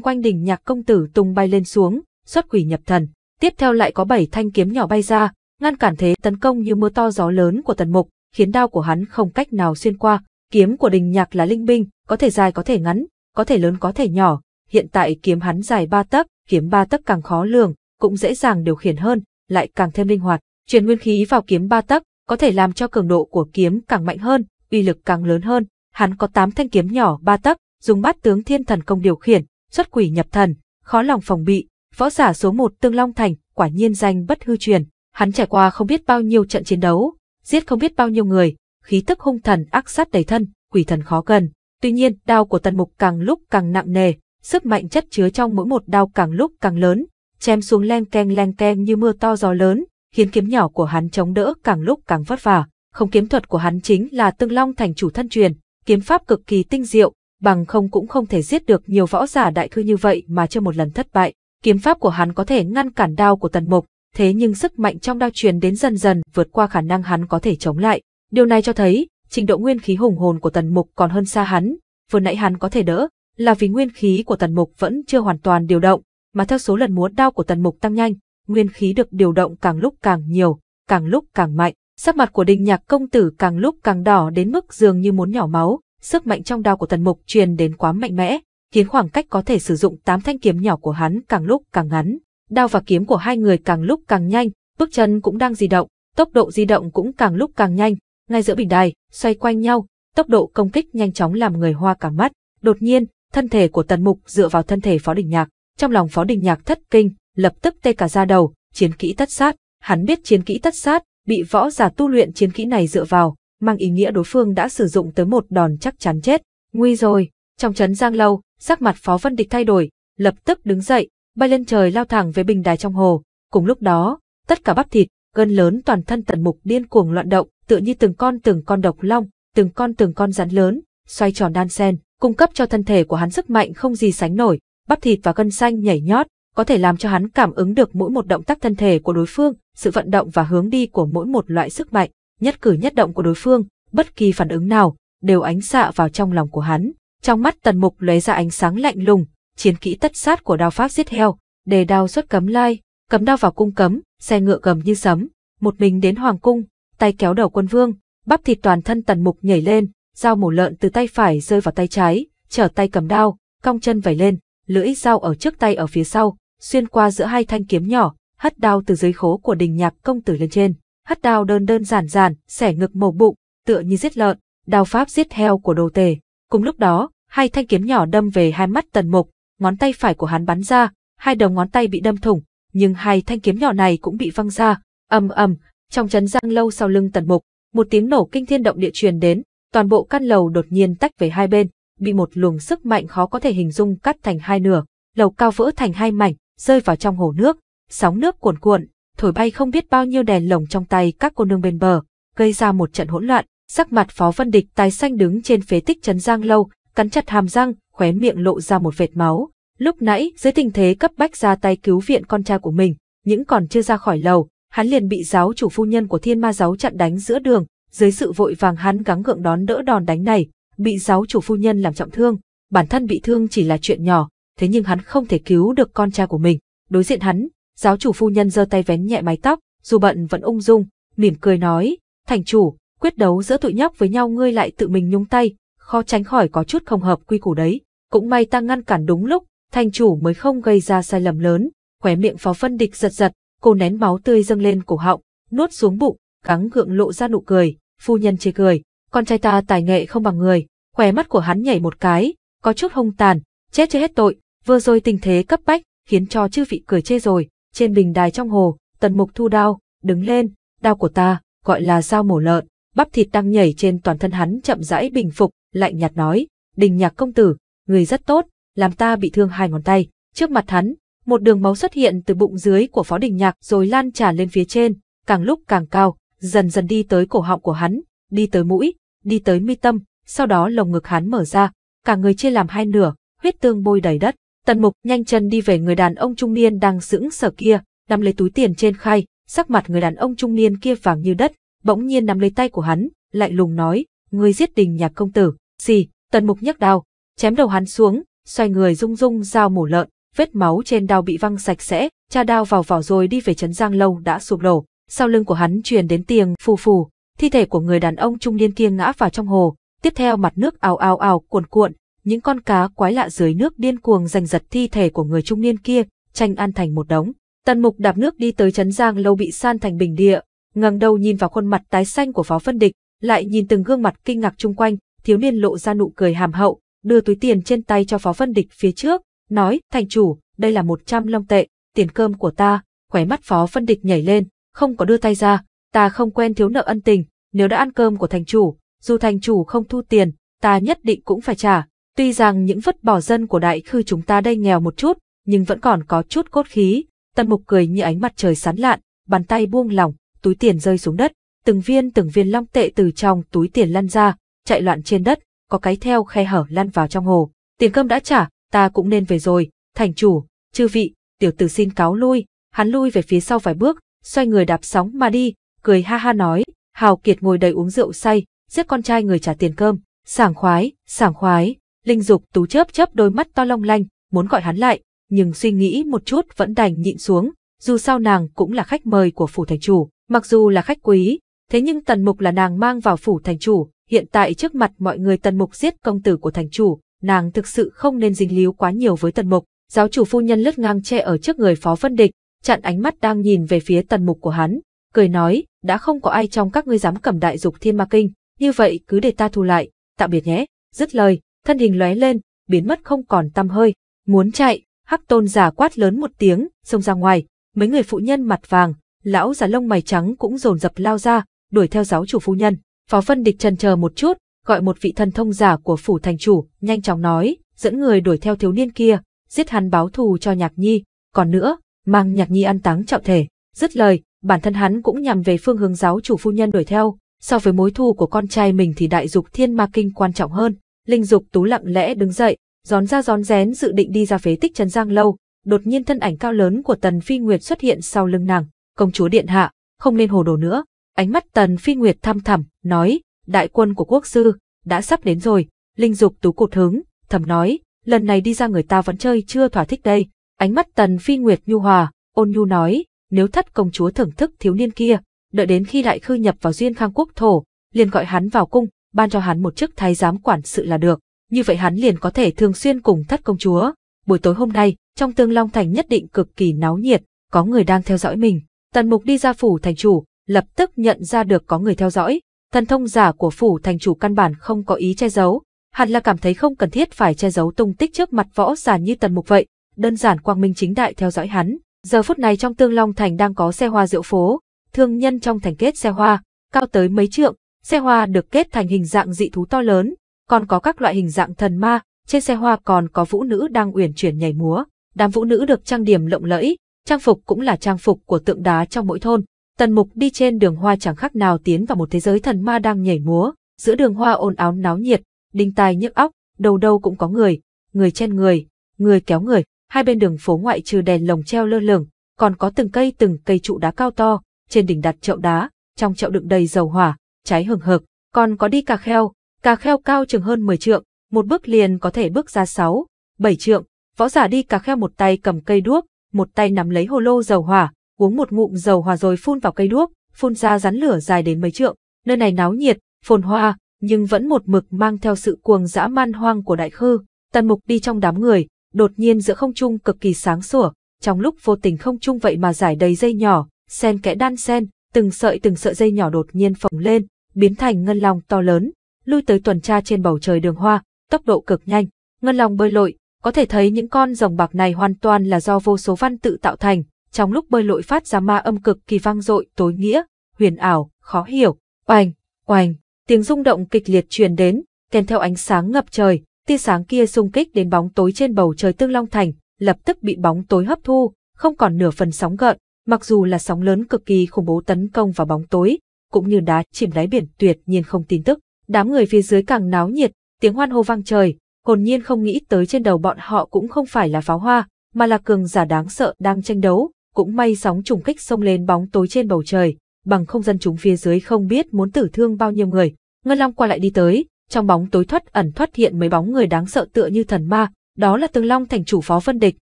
quanh Đình Nhạc công tử tung bay lên xuống, xuất quỷ nhập thần. Tiếp theo lại có bảy thanh kiếm nhỏ bay ra, ngăn cản thế tấn công như mưa to gió lớn của Tần Mục, khiến đao của hắn không cách nào xuyên qua. Kiếm của Đình Nhạc là linh binh, có thể dài có thể ngắn, có thể lớn có thể nhỏ. Hiện tại kiếm hắn dài ba tấc, kiếm ba tấc càng khó lường, cũng dễ dàng điều khiển hơn, lại càng thêm linh hoạt. Truyền nguyên khí vào kiếm ba tấc, có thể làm cho cường độ của kiếm càng mạnh hơn, uy lực càng lớn hơn. Hắn có tám thanh kiếm nhỏ ba tấc, dùng Bát Tướng Thiên Thần Công điều khiển, xuất quỷ nhập thần, khó lòng phòng bị. Võ giả số một Tương Long Thành, quả nhiên danh bất hư truyền. Hắn trải qua không biết bao nhiêu trận chiến đấu, giết không biết bao nhiêu người, khí tức hung thần ác sát đầy thân, quỷ thần khó gần. Tuy nhiên, đao của Tần Mục càng lúc càng nặng nề, sức mạnh chất chứa trong mỗi một đao càng lúc càng lớn, chém xuống leng keng leng keng như mưa to gió lớn, khiến kiếm nhỏ của hắn chống đỡ càng lúc càng vất vả. Không kiếm thuật của hắn chính là Tương Long Thành chủ thân truyền, kiếm pháp cực kỳ tinh diệu, bằng không cũng không thể giết được nhiều võ giả đại thư như vậy mà chưa một lần thất bại. Kiếm pháp của hắn có thể ngăn cản đao của Tần Mục, thế nhưng sức mạnh trong đao truyền đến dần dần vượt qua khả năng hắn có thể chống lại. Điều này cho thấy, trình độ nguyên khí hùng hồn của Tần Mục còn hơn xa hắn. Vừa nãy hắn có thể đỡ, là vì nguyên khí của Tần Mục vẫn chưa hoàn toàn điều động, mà theo số lần múa đao của Tần Mục tăng nhanh, nguyên khí được điều động càng lúc càng nhiều, càng lúc càng mạnh. Sắc mặt của Đình Nhạc công tử càng lúc càng đỏ đến mức dường như muốn nhỏ máu, sức mạnh trong đao của Tần Mục truyền đến quá mạnh mẽ, khiến khoảng cách có thể sử dụng tám thanh kiếm nhỏ của hắn càng lúc càng ngắn. Đao và kiếm của hai người càng lúc càng nhanh, bước chân cũng đang di động, tốc độ di động cũng càng lúc càng nhanh, ngay giữa bình đài, xoay quanh nhau, tốc độ công kích nhanh chóng làm người hoa cả mắt. Đột nhiên, thân thể của Tần Mục dựa vào thân thể Phó Đình Nhạc, trong lòng Phó Đình Nhạc thất kinh, lập tức tê cả da đầu. Chiến kỹ tất sát, hắn biết chiến kỹ tất sát, bị võ giả tu luyện chiến kỹ này dựa vào, mang ý nghĩa đối phương đã sử dụng tới một đòn chắc chắn chết. Nguy rồi! Trong trấn Giang Lâu, sắc mặt Phó Vân Địch thay đổi, lập tức đứng dậy, bay lên trời lao thẳng về bình đài trong hồ. Cùng lúc đó, tất cả bắp thịt, gân lớn toàn thân Tần Mục điên cuồng loạn động, tựa như từng con từng con độc long, từng con từng con rắn lớn, xoay tròn đan sen, cung cấp cho thân thể của hắn sức mạnh không gì sánh nổi. Bắp thịt và gân xanh nhảy nhót, có thể làm cho hắn cảm ứng được mỗi một động tác thân thể của đối phương, sự vận động và hướng đi của mỗi một loại sức mạnh, nhất cử nhất động của đối phương, bất kỳ phản ứng nào đều ánh xạ vào trong lòng của hắn. Trong mắt Tần Mục lóe ra ánh sáng lạnh lùng, chiến kỹ tất sát của đao pháp giết heo, đề đao xuất cấm lai, cấm đao vào cung cấm, xe ngựa gầm như sấm, một mình đến hoàng cung, tay kéo đầu quân vương. Bắp thịt toàn thân Tần Mục nhảy lên, dao mổ lợn từ tay phải rơi vào tay trái, trở tay cầm đao, cong chân vẩy lên, lưỡi dao ở trước tay ở phía sau, xuyên qua giữa hai thanh kiếm nhỏ, hất đao từ dưới khố của Đình Nhạc công tử lên trên, hất đao đơn đơn giản giản, xẻ ngực mổ bụng, tựa như giết lợn, đao pháp giết heo của đồ tể. Cùng lúc đó, hai thanh kiếm nhỏ đâm về hai mắt Tần Mục, ngón tay phải của hắn bắn ra, hai đầu ngón tay bị đâm thủng, nhưng hai thanh kiếm nhỏ này cũng bị văng ra. Ầm ầm, trong trấn Giang Lâu sau lưng Tần Mục, một tiếng nổ kinh thiên động địa truyền đến, toàn bộ căn lầu đột nhiên tách về hai bên, bị một luồng sức mạnh khó có thể hình dung cắt thành hai nửa, lầu cao vỡ thành hai mảnh, rơi vào trong hồ nước, sóng nước cuồn cuộn, thổi bay không biết bao nhiêu đèn lồng trong tay các cô nương bên bờ, gây ra một trận hỗn loạn. Sắc mặt Phó Vân Địch tái xanh đứng trên phế tích trấn Giang Lâu, cắn chặt hàm răng, khóe miệng lộ ra một vệt máu. Lúc nãy, dưới tình thế cấp bách ra tay cứu viện con trai của mình, những còn chưa ra khỏi lầu, hắn liền bị giáo chủ phu nhân của Thiên Ma giáo chặn đánh giữa đường, dưới sự vội vàng hắn gắng gượng đón đỡ đòn đánh này, bị giáo chủ phu nhân làm trọng thương. Bản thân bị thương chỉ là chuyện nhỏ, thế nhưng hắn không thể cứu được con trai của mình. Đối diện hắn, giáo chủ phu nhân giơ tay vén nhẹ mái tóc, dù bận vẫn ung dung, mỉm cười nói: "Thành chủ, quyết đấu giữa tụi nhóc với nhau ngươi lại tự mình nhúng tay, khó tránh khỏi có chút không hợp quy củ đấy. Cũng may ta ngăn cản đúng lúc, thành chủ mới không gây ra sai lầm lớn." Khóe miệng Phó Vân Địch giật giật, cô nén máu tươi dâng lên cổ họng, nuốt xuống bụng, gắng gượng lộ ra nụ cười. Phu nhân chê cười: "Con trai ta tài nghệ không bằng người." Khóe mắt của hắn nhảy một cái, có chút hung tàn: "Chết chưa hết tội, vừa rồi tình thế cấp bách khiến cho chư vị cười chê rồi." Trên bình đài trong hồ, Tần Mục thu đao đứng lên. Đao của ta gọi là dao mổ lợn. Bắp thịt đang nhảy trên toàn thân hắn chậm rãi bình phục, lạnh nhạt nói: "Đình Nhạc công tử, người rất tốt, làm ta bị thương hai ngón tay." Trước mặt hắn, một đường máu xuất hiện từ bụng dưới của Phó Đình Nhạc rồi lan tràn lên phía trên, càng lúc càng cao, dần dần đi tới cổ họng của hắn, đi tới mũi, đi tới mi tâm, sau đó lồng ngực hắn mở ra, cả người chia làm hai nửa, huyết tương bôi đầy đất. Tần Mục nhanh chân đi về người đàn ông trung niên đang sững sờ kia, nắm lấy túi tiền trên khay. Sắc mặt người đàn ông trung niên kia vàng như đất, bỗng nhiên nắm lấy tay của hắn, lạnh lùng nói: "Ngươi giết Đình Nhạc công tử." "Gì?" Tần Mục nhấc đao, chém đầu hắn xuống, xoay người rung rung dao mổ lợn, vết máu trên đao bị văng sạch sẽ, cha đao vào vỏ rồi đi về trấn Giang Lâu đã sụp đổ, sau lưng của hắn truyền đến tiếng phù phù, thi thể của người đàn ông trung niên kia ngã vào trong hồ, tiếp theo mặt nước ào ào ào cuồn cuộn, những con cá quái lạ dưới nước điên cuồng giành giật thi thể của người trung niên kia, tranh ăn thành một đống. Tần Mục đạp nước đi tới trấn Giang Lâu bị san thành bình địa, ngẩng đầu nhìn vào khuôn mặt tái xanh của Phó Vân Địch, lại nhìn từng gương mặt kinh ngạc chung quanh, thiếu niên lộ ra nụ cười hàm hậu, đưa túi tiền trên tay cho Phó Vân Địch phía trước, nói: "Thành chủ, đây là một trăm long tệ, tiền cơm của ta." Khóe mắt Phó Vân Địch nhảy lên, không có đưa tay ra, "Ta không quen thiếu nợ ân tình, nếu đã ăn cơm của thành chủ, dù thành chủ không thu tiền, ta nhất định cũng phải trả. Tuy rằng những vứt bỏ dân của đại khư chúng ta đây nghèo một chút, nhưng vẫn còn có chút cốt khí." Tần Mục cười như ánh mặt trời sáng lạn, bàn tay buông lỏng, túi tiền rơi xuống đất, từng viên từng viên long tệ từ trong túi tiền lăn ra, chạy loạn trên đất, có cái theo khe hở lăn vào trong hồ. "Tiền cơm đã trả, ta cũng nên về rồi, thành chủ." "Chư vị, tiểu tử xin cáo lui." Hắn lui về phía sau vài bước, xoay người đạp sóng mà đi, cười ha ha nói: "Hào kiệt ngồi đầy uống rượu say, giết con trai người trả tiền cơm, sảng khoái, sảng khoái." Linh Dục Tú chớp chớp đôi mắt to long lanh, muốn gọi hắn lại, nhưng suy nghĩ một chút vẫn đành nhịn xuống, dù sao nàng cũng là khách mời của phủ thành chủ, mặc dù là khách quý, thế nhưng Tần Mục là nàng mang vào phủ thành chủ, hiện tại trước mặt mọi người Tần Mục giết công tử của thành chủ, nàng thực sự không nên dính líu quá nhiều với Tần Mục. Giáo chủ phu nhân lướt ngang che ở trước người Phó Vân Địch, chặn ánh mắt đang nhìn về phía Tần Mục của hắn, cười nói: "Đã không có ai trong các ngươi dám cầm Đại Dục Thiên Ma Kinh, như vậy cứ để ta thu lại, tạm biệt nhé." Dứt lời, thân hình lóe lên, biến mất không còn tăm hơi. Muốn chạy, Hắc Tôn giả quát lớn một tiếng, xông ra ngoài, mấy người phụ nhân mặt vàng, lão già lông mày trắng cũng dồn dập lao ra, đuổi theo giáo chủ phu nhân. Phó Vân Địch chần chờ một chút, gọi một vị thần thông giả của phủ thành chủ, nhanh chóng nói: "Dẫn người đuổi theo thiếu niên kia, giết hắn báo thù cho Nhạc Nhi, còn nữa, mang Nhạc Nhi ăn táng trọng thể." Dứt lời, bản thân hắn cũng nhằm về phương hướng giáo chủ phu nhân đuổi theo, so với mối thù của con trai mình thì Đại Dục Thiên Ma Kinh quan trọng hơn. Linh Dục Tú lặng lẽ đứng dậy, rón ra rón rén dự định đi ra phế tích trấn Giang Lâu, đột nhiên thân ảnh cao lớn của Tần Phi Nguyệt xuất hiện sau lưng nàng. "Công chúa điện hạ, không nên hồ đồ nữa." Ánh mắt Tần Phi Nguyệt thăm thẳm, nói: "Đại quân của quốc sư đã sắp đến rồi." Linh Dục Tú cụt hứng, thầm nói: "Lần này đi ra người ta vẫn chơi chưa thỏa thích đây." Ánh mắt Tần Phi Nguyệt nhu hòa, ôn nhu nói: "Nếu thất công chúa thưởng thức thiếu niên kia, đợi đến khi đại khư nhập vào Duyên Khang quốc thổ, liền gọi hắn vào cung, ban cho hắn một chức thái giám quản sự là được, như vậy hắn liền có thể thường xuyên cùng thất công chúa. Buổi tối hôm nay trong Tương Long Thành nhất định cực kỳ náo nhiệt, có người đang theo dõi mình." Tần Mục đi ra phủ thành chủ, lập tức nhận ra được có người theo dõi. Thần thông giả của phủ thành chủ căn bản không có ý che giấu, hẳn là cảm thấy không cần thiết phải che giấu tung tích trước mặt võ giả như Tần Mục vậy, đơn giản quang minh chính đại theo dõi hắn. Giờ phút này trong Tương Long Thành đang có xe hoa diệu phố, thương nhân trong thành kết xe hoa, cao tới mấy trượng, xe hoa được kết thành hình dạng dị thú to lớn, còn có các loại hình dạng thần ma, trên xe hoa còn có vũ nữ đang uyển chuyển nhảy múa, đám vũ nữ được trang điểm lộng lẫy, trang phục cũng là trang phục của tượng đá trong mỗi thôn. Tần Mục đi trên đường hoa chẳng khác nào tiến vào một thế giới thần ma đang nhảy múa, giữa đường hoa ồn ào náo nhiệt, đinh tai nhức óc, đầu đâu cũng có người, người chen người, người kéo người, hai bên đường phố ngoại trừ đèn lồng treo lơ lửng, còn có từng cây từng cây trụ đá cao to, trên đỉnh đặt chậu đá, trong chậu đựng đầy dầu hỏa, cháy hừng hực, còn có đi cà kheo, cà kheo cao chừng hơn mười trượng, một bước liền có thể bước ra sáu, bảy trượng. Võ giả đi cà kheo một tay cầm cây đuốc, một tay nắm lấy hồ lô dầu hỏa, uống một ngụm dầu hỏa rồi phun vào cây đuốc, phun ra rắn lửa dài đến mấy trượng. Nơi này náo nhiệt, phồn hoa, nhưng vẫn một mực mang theo sự cuồng dã man hoang của đại khư. Tần Mục đi trong đám người, đột nhiên giữa không trung cực kỳ sáng sủa, trong lúc vô tình không trung vậy mà giải đầy dây nhỏ, sen kẽ đan sen, từng sợi từng sợi dây nhỏ đột nhiên phồng lên, biến thành ngân long to lớn, lui tới tuần tra trên bầu trời đường hoa, tốc độ cực nhanh. Ngân long bơi lội, có thể thấy những con rồng bạc này hoàn toàn là do vô số văn tự tạo thành, trong lúc bơi lội phát ra ma âm cực kỳ vang dội, tối nghĩa, huyền ảo, khó hiểu. Oành, oành, tiếng rung động kịch liệt truyền đến, kèm theo ánh sáng ngập trời, tia sáng kia xung kích đến bóng tối trên bầu trời Tương Long Thành, lập tức bị bóng tối hấp thu, không còn nửa phần sóng gợn, mặc dù là sóng lớn cực kỳ khủng bố tấn công vào bóng tối, cũng như đá chìm đáy biển tuyệt nhiên không tin tức. Đám người phía dưới càng náo nhiệt, tiếng hoan hô vang trời, hồn nhiên không nghĩ tới trên đầu bọn họ cũng không phải là pháo hoa, mà là cường giả đáng sợ đang tranh đấu, cũng may sóng trùng kích xông lên bóng tối trên bầu trời, bằng không dân chúng phía dưới không biết muốn tử thương bao nhiêu người. Ngân Long qua lại đi tới, trong bóng tối thoát ẩn thoát hiện mấy bóng người đáng sợ tựa như thần ma, đó là Tương Long thành chủ Phó Vân Địch,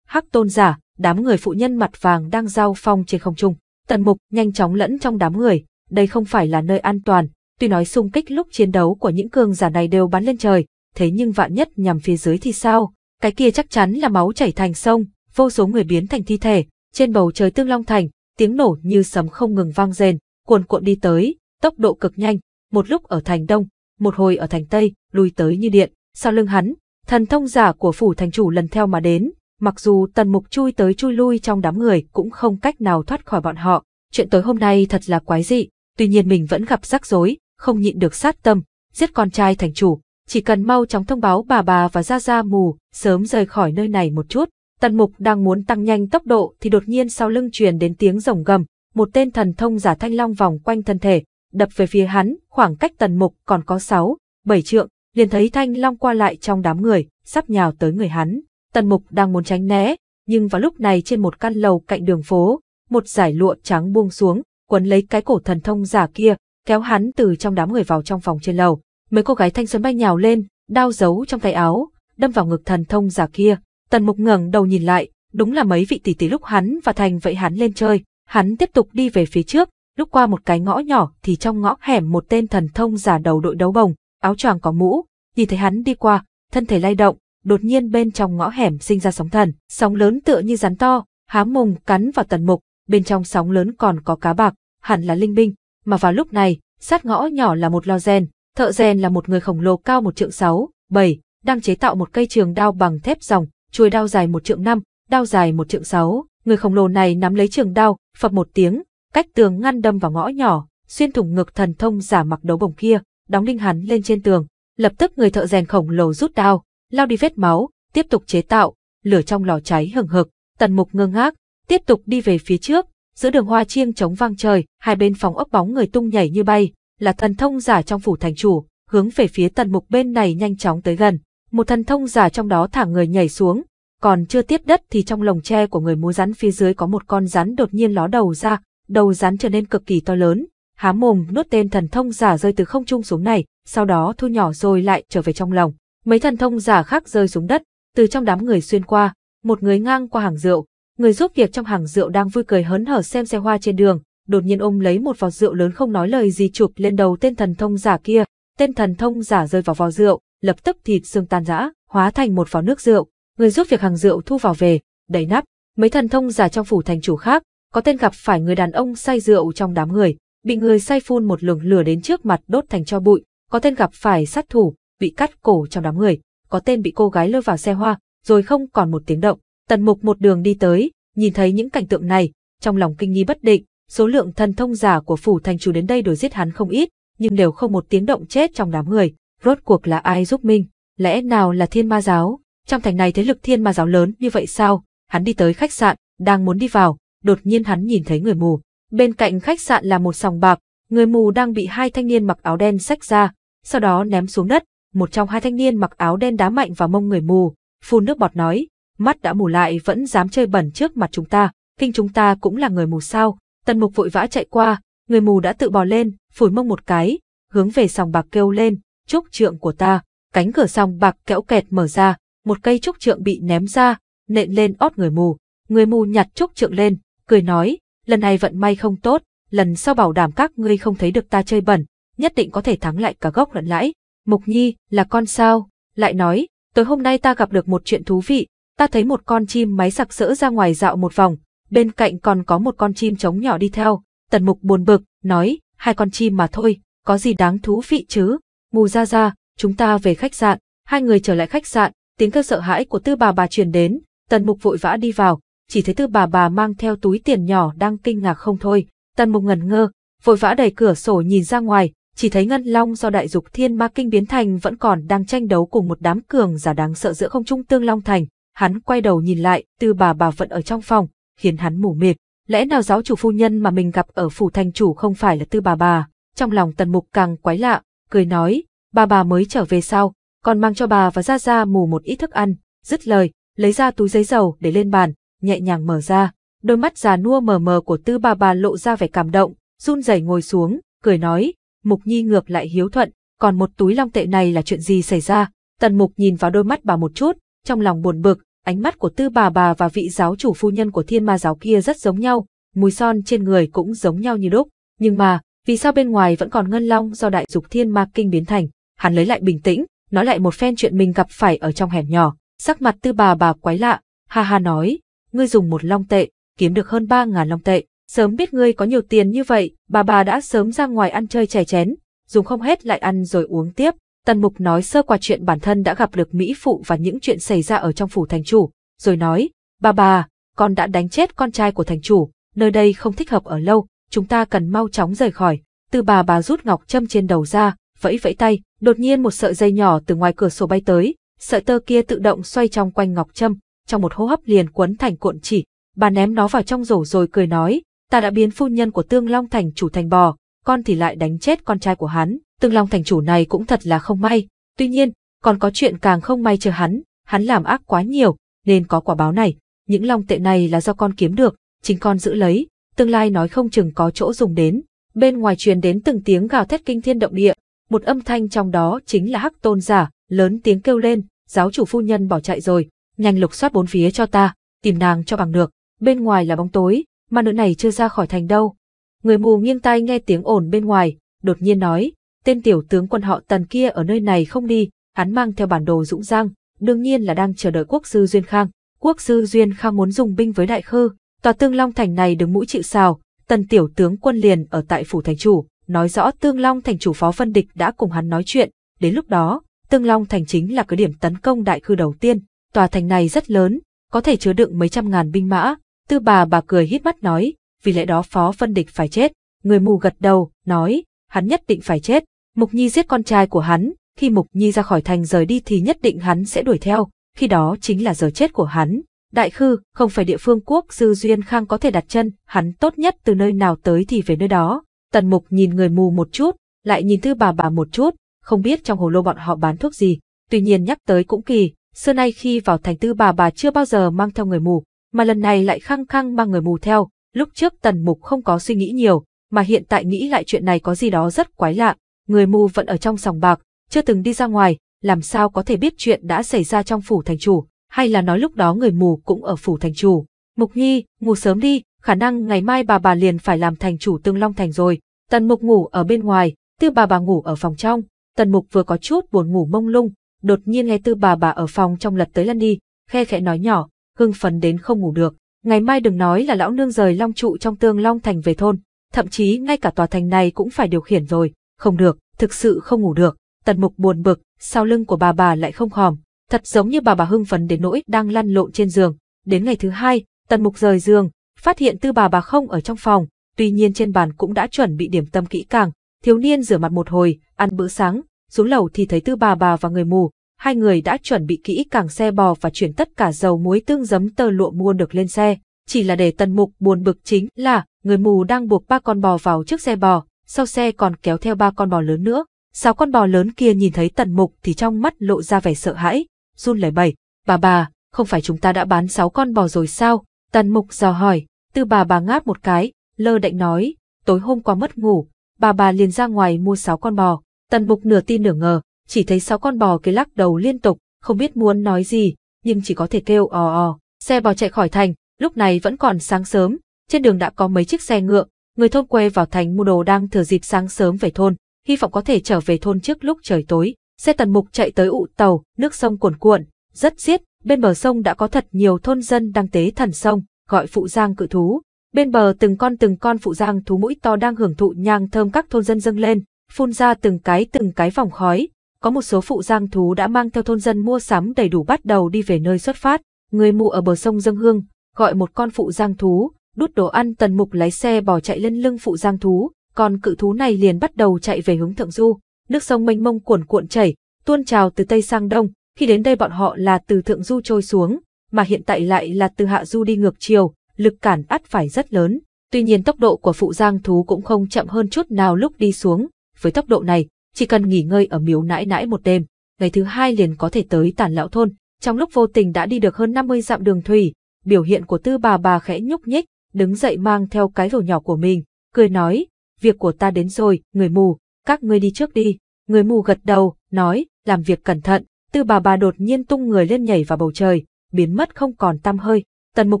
Hắc Tôn giả, đám người phụ nhân mặt vàng đang giao phong trên không trung. Tần Mục nhanh chóng lẫn trong đám người, đây không phải là nơi an toàn, tuy nói xung kích lúc chiến đấu của những cường giả này đều bắn lên trời, thế nhưng vạn nhất nhằm phía dưới thì sao? Cái kia chắc chắn là máu chảy thành sông, vô số người biến thành thi thể. Trên bầu trời Tương Long thành, tiếng nổ như sấm không ngừng vang rền, cuồn cuộn đi tới, tốc độ cực nhanh, một lúc ở thành đông, một hồi ở thành tây, lùi tới như điện. Sau lưng hắn, thần thông giả của phủ thành chủ lần theo mà đến, mặc dù Tần Mục chui tới chui lui trong đám người cũng không cách nào thoát khỏi bọn họ. Chuyện tới hôm nay thật là quái dị, tuy nhiên mình vẫn gặp rắc rối, không nhịn được sát tâm, giết con trai thành chủ, chỉ cần mau chóng thông báo bà bà và gia gia mù, sớm rời khỏi nơi này một chút. Tần Mục đang muốn tăng nhanh tốc độ thì đột nhiên sau lưng truyền đến tiếng rồng gầm, một tên thần thông giả thanh long vòng quanh thân thể, đập về phía hắn, khoảng cách Tần Mục còn có sáu, bảy trượng, liền thấy thanh long qua lại trong đám người, sắp nhào tới người hắn. Tần Mục đang muốn tránh né, nhưng vào lúc này trên một căn lầu cạnh đường phố, một dải lụa trắng buông xuống, quấn lấy cái cổ thần thông giả kia, kéo hắn từ trong đám người vào trong phòng trên lầu. Mấy cô gái thanh xuân bay nhào lên, đao giấu trong tay áo, đâm vào ngực thần thông giả kia. Tần Mục ngẩng đầu nhìn lại, đúng là mấy vị tỷ tỷ lúc hắn và Thành vậy hắn lên chơi. Hắn tiếp tục đi về phía trước, lúc qua một cái ngõ nhỏ thì trong ngõ hẻm một tên thần thông giả đầu đội đấu bồng, áo choàng có mũ, nhìn thấy hắn đi qua, thân thể lay động, đột nhiên bên trong ngõ hẻm sinh ra sóng thần, sóng lớn tựa như rắn to, há mồm cắn vào Tần Mục, bên trong sóng lớn còn có cá bạc, hẳn là linh binh, mà vào lúc này, sát ngõ nhỏ là một lò rèn, thợ rèn là một người khổng lồ cao một trượng sáu, bảy, đang chế tạo một cây trường đao bằng thép ròng. Chuôi đao dài một trượng năm, đao dài một trượng sáu. Người khổng lồ này nắm lấy trường đao, phập một tiếng, cách tường ngăn đâm vào ngõ nhỏ, xuyên thủng ngực thần thông giả mặc đấu bồng kia, đóng đinh hắn lên trên tường. Lập tức người thợ rèn khổng lồ rút đao, lao đi vết máu, tiếp tục chế tạo. Lửa trong lò cháy hừng hực. Tần Mục ngơ ngác, tiếp tục đi về phía trước. Giữa đường hoa chiêng trống vang trời, hai bên phòng ấp bóng người tung nhảy như bay, là thần thông giả trong phủ thành chủ, hướng về phía Tần Mục bên này nhanh chóng tới gần. Một thần thông giả trong đó thả người nhảy xuống, còn chưa tiếp đất thì trong lồng tre của người múa rắn phía dưới có một con rắn đột nhiên ló đầu ra, đầu rắn trở nên cực kỳ to lớn, há mồm nuốt tên thần thông giả rơi từ không trung xuống này, sau đó thu nhỏ rồi lại trở về trong lòng. Mấy thần thông giả khác rơi xuống đất, từ trong đám người xuyên qua, một người ngang qua hàng rượu, người giúp việc trong hàng rượu đang vui cười hớn hở xem xe hoa trên đường, đột nhiên ôm lấy một vò rượu lớn không nói lời gì chụp lên đầu tên thần thông giả kia, tên thần thông giả rơi vào vò rượu, lập tức thịt xương tan rã, hóa thành một vò nước rượu. Người giúp việc hàng rượu thu vào về, đẩy nắp. Mấy thần thông giả trong phủ thành chủ khác, có tên gặp phải người đàn ông say rượu trong đám người, bị người say phun một luồng lửa đến trước mặt đốt thành tro bụi. Có tên gặp phải sát thủ, bị cắt cổ trong đám người. Có tên bị cô gái lôi vào xe hoa, rồi không còn một tiếng động. Tần Mục một đường đi tới, nhìn thấy những cảnh tượng này, trong lòng kinh nghi bất định. Số lượng thần thông giả của phủ thành chủ đến đây đuổi giết hắn không ít, nhưng đều không một tiếng động chết trong đám người. Rốt cuộc là ai giúp mình? Lẽ nào là Thiên Ma giáo? Trong thành này thế lực Thiên Ma giáo lớn như vậy sao? Hắn đi tới khách sạn, đang muốn đi vào, đột nhiên hắn nhìn thấy người mù. Bên cạnh khách sạn là một sòng bạc, người mù đang bị hai thanh niên mặc áo đen xách ra, sau đó ném xuống đất. Một trong hai thanh niên mặc áo đen đá mạnh vào mông người mù, phun nước bọt nói: mắt đã mù lại vẫn dám chơi bẩn trước mặt chúng ta, kinh chúng ta cũng là người mù sao? Tần Mục vội vã chạy qua, người mù đã tự bò lên, phủi mông một cái, hướng về sòng bạc kêu lên: trúc trượng của ta! Cánh cửa sòng bạc kéo kẹt mở ra, một cây trúc trượng bị ném ra, nện lên ót người mù. Người mù nhặt trúc trượng lên, cười nói: lần này vận may không tốt, lần sau bảo đảm các ngươi không thấy được ta chơi bẩn, nhất định có thể thắng lại cả gốc lẫn lãi. Mục Nhi là con sao? Lại nói: tối hôm nay ta gặp được một chuyện thú vị, ta thấy một con chim máy sặc sỡ ra ngoài dạo một vòng, bên cạnh còn có một con chim trống nhỏ đi theo. Tần Mục buồn bực nói: hai con chim mà thôi, có gì đáng thú vị chứ? Mù ra ra, chúng ta về khách sạn. Hai người trở lại khách sạn, tiếng kêu sợ hãi của Tư bà bà truyền đến. Tần Mục vội vã đi vào, chỉ thấy Tư bà bà mang theo túi tiền nhỏ đang kinh ngạc không thôi. Tần Mục ngẩn ngơ, vội vã đẩy cửa sổ nhìn ra ngoài, chỉ thấy Ngân Long do Đại Dục Thiên Ma Kinh biến thành vẫn còn đang tranh đấu cùng một đám cường giả đáng sợ giữa không trung Tương Long thành. Hắn quay đầu nhìn lại, Tư bà bà vẫn ở trong phòng, khiến hắn mù mịt. Lẽ nào giáo chủ phu nhân mà mình gặp ở phủ thành chủ không phải là Tư bà bà? Trong lòng Tần Mục càng quái lạ, cười nói: bà bà mới trở về sao, còn mang cho bà và gia gia mù một ít thức ăn. Dứt lời, lấy ra túi giấy dầu để lên bàn, nhẹ nhàng mở ra. Đôi mắt già nua mờ mờ của Tư bà bà lộ ra vẻ cảm động, run rẩy ngồi xuống, cười nói: Mục Nhi ngược lại hiếu thuận, còn một túi long tệ này là chuyện gì xảy ra? Tần Mục nhìn vào đôi mắt bà một chút, trong lòng buồn bực, ánh mắt của Tư bà bà và vị giáo chủ phu nhân của Thiên Ma giáo kia rất giống nhau, mùi son trên người cũng giống nhau như đúc, nhưng mà, vì sao bên ngoài vẫn còn ngân long do Đại Dục Thiên Ma Kinh biến thành? Hắn lấy lại bình tĩnh, nói lại một phen chuyện mình gặp phải ở trong hẻm nhỏ, sắc mặt Tư bà bà quái lạ, ha ha nói, ngươi dùng một long tệ, kiếm được hơn ba ngàn long tệ, sớm biết ngươi có nhiều tiền như vậy, bà bà đã sớm ra ngoài ăn chơi chè chén, dùng không hết lại ăn rồi uống tiếp. Tần Mục nói sơ qua chuyện bản thân đã gặp được mỹ phụ và những chuyện xảy ra ở trong phủ thành chủ, rồi nói, bà bà, con đã đánh chết con trai của thành chủ, nơi đây không thích hợp ở lâu, chúng ta cần mau chóng rời khỏi. Từ bà bà rút ngọc châm trên đầu ra, vẫy vẫy tay, đột nhiên một sợi dây nhỏ từ ngoài cửa sổ bay tới, sợi tơ kia tự động xoay trong quanh ngọc châm, trong một hô hấp liền quấn thành cuộn chỉ, bà ném nó vào trong rổ rồi cười nói, ta đã biến phu nhân của Tương Long thành chủ thành bò, con thì lại đánh chết con trai của hắn. Tương Long thành chủ này cũng thật là không may, tuy nhiên, còn có chuyện càng không may chờ hắn, hắn làm ác quá nhiều, nên có quả báo này, những long tệ này là do con kiếm được, chính con giữ lấy, tương lai nói không chừng có chỗ dùng đến. Bên ngoài truyền đến từng tiếng gào thét kinh thiên động địa, một âm thanh trong đó chính là Hắc Tôn giả, lớn tiếng kêu lên, giáo chủ phu nhân bỏ chạy rồi, nhanh lục soát bốn phía cho ta, tìm nàng cho bằng được, bên ngoài là bóng tối, mà nữ này chưa ra khỏi thành đâu. Người mù nghiêng tai nghe tiếng ồn bên ngoài, đột nhiên nói, tên tiểu tướng quân họ Tần kia ở nơi này không đi, hắn mang theo bản đồ Dũng Giang, đương nhiên là đang chờ đợi quốc sư Duyên Khang. Quốc sư Duyên Khang muốn dùng binh với Đại Khư, tòa Tương Long thành này đứng mũi chịu sào, Tần tiểu tướng quân liền ở tại phủ thành chủ, nói rõ Tương Long thành chủ Phó Vân Địch đã cùng hắn nói chuyện, đến lúc đó, Tương Long thành chính là cứ điểm tấn công Đại Khư đầu tiên, tòa thành này rất lớn, có thể chứa đựng mấy trăm ngàn binh mã. Tư bà bà cười hít mắt nói, vì lẽ đó Phó Vân Địch phải chết. Người mù gật đầu, nói, hắn nhất định phải chết. Mục Nhi giết con trai của hắn, khi Mục Nhi ra khỏi thành rời đi thì nhất định hắn sẽ đuổi theo, khi đó chính là giờ chết của hắn. Đại Khư không phải địa phương quốc sư Duyên Khang có thể đặt chân, hắn tốt nhất từ nơi nào tới thì về nơi đó. Tần Mục nhìn người mù một chút, lại nhìn Tư bà bà một chút, không biết trong hồ lô bọn họ bán thuốc gì, tuy nhiên nhắc tới cũng kỳ, xưa nay khi vào thành Tư bà bà chưa bao giờ mang theo người mù, mà lần này lại khăng khăng mang người mù theo. Lúc trước Tần Mục không có suy nghĩ nhiều, mà hiện tại nghĩ lại chuyện này có gì đó rất quái lạ. Người mù vẫn ở trong sòng bạc, chưa từng đi ra ngoài, làm sao có thể biết chuyện đã xảy ra trong phủ thành chủ, hay là nói lúc đó người mù cũng ở phủ thành chủ. Mục Nhi, ngủ sớm đi, khả năng ngày mai bà bà liền phải làm thành chủ Tương Long thành rồi. Tần Mục ngủ ở bên ngoài, Tư bà bà ngủ ở phòng trong. Tần Mục vừa có chút buồn ngủ mông lung, đột nhiên nghe Tư bà bà ở phòng trong lật tới lăn đi, khe khẽ nói nhỏ, hưng phấn đến không ngủ được. Ngày mai đừng nói là lão nương rời long trụ trong Tương Long thành về thôn, thậm chí ngay cả tòa thành này cũng phải điều khiển rồi. Không được, thực sự không ngủ được. Tần Mục buồn bực, sau lưng của bà bà lại không hòm, thật giống như bà bà hưng phấn đến nỗi đang lăn lộn trên giường. Đến ngày thứ hai, Tần Mục rời giường, phát hiện Tư bà bà không ở trong phòng, tuy nhiên trên bàn cũng đã chuẩn bị điểm tâm kỹ càng. Thiếu niên rửa mặt một hồi, ăn bữa sáng, xuống lầu thì thấy Tư bà bà và người mù, hai người đã chuẩn bị kỹ càng xe bò và chuyển tất cả dầu muối tương giấm tơ lụa mua được lên xe. Chỉ là để Tần Mục buồn bực chính là người mù đang buộc ba con bò vào chiếc xe bò, sau xe còn kéo theo ba con bò lớn nữa. Sáu con bò lớn kia nhìn thấy Tần Mục thì trong mắt lộ ra vẻ sợ hãi, run lẩy bẩy. Bà bà, không phải chúng ta đã bán sáu con bò rồi sao? Tần Mục dò hỏi. Tư bà bà ngáp một cái, lơ đễnh nói, tối hôm qua mất ngủ, bà bà liền ra ngoài mua sáu con bò. Tần Mục nửa tin nửa ngờ, chỉ thấy sáu con bò kia lắc đầu liên tục, không biết muốn nói gì, nhưng chỉ có thể kêu ò ò. Xe bò chạy khỏi thành, lúc này vẫn còn sáng sớm, trên đường đã có mấy chiếc xe ngựa. Người thôn quê vào thành mua đồ đang thừa dịp sáng sớm về thôn, hy vọng có thể trở về thôn trước lúc trời tối. Xe Tần Mục chạy tới ụ tàu, nước sông cuồn cuộn, rất xiết. Bên bờ sông đã có thật nhiều thôn dân đang tế thần sông, gọi phụ giang cự thú. Bên bờ từng con từng con phụ giang thú mũi to đang hưởng thụ nhang thơm các thôn dân dâng lên, phun ra từng cái từng cái vòng khói. Có một số phụ giang thú đã mang theo thôn dân mua sắm đầy đủ bắt đầu đi về nơi xuất phát. Người mù ở bờ sông dâng hương, gọi một con phụ giang thú, đút đồ ăn. Tần Mục lái xe bò chạy lên lưng phụ giang thú, còn cự thú này liền bắt đầu chạy về hướng thượng du. Nước sông mênh mông cuồn cuộn chảy, tuôn trào từ tây sang đông. Khi đến đây bọn họ là từ thượng du trôi xuống, mà hiện tại lại là từ hạ du đi ngược chiều, lực cản ắt phải rất lớn. Tuy nhiên tốc độ của phụ giang thú cũng không chậm hơn chút nào lúc đi xuống. Với tốc độ này, chỉ cần nghỉ ngơi ở miếu nãi nãi một đêm, ngày thứ hai liền có thể tới Tản Lão thôn. Trong lúc vô tình đã đi được hơn năm mươi dặm đường thủy, biểu hiện của Tư bà bà khẽ nhúc nhích, đứng dậy mang theo cái rổ nhỏ của mình, cười nói, việc của ta đến rồi, người mù, các ngươi đi trước đi. Người mù gật đầu, nói, làm việc cẩn thận. Tư bà bà đột nhiên tung người lên nhảy vào bầu trời, biến mất không còn tăm hơi. Tần Mục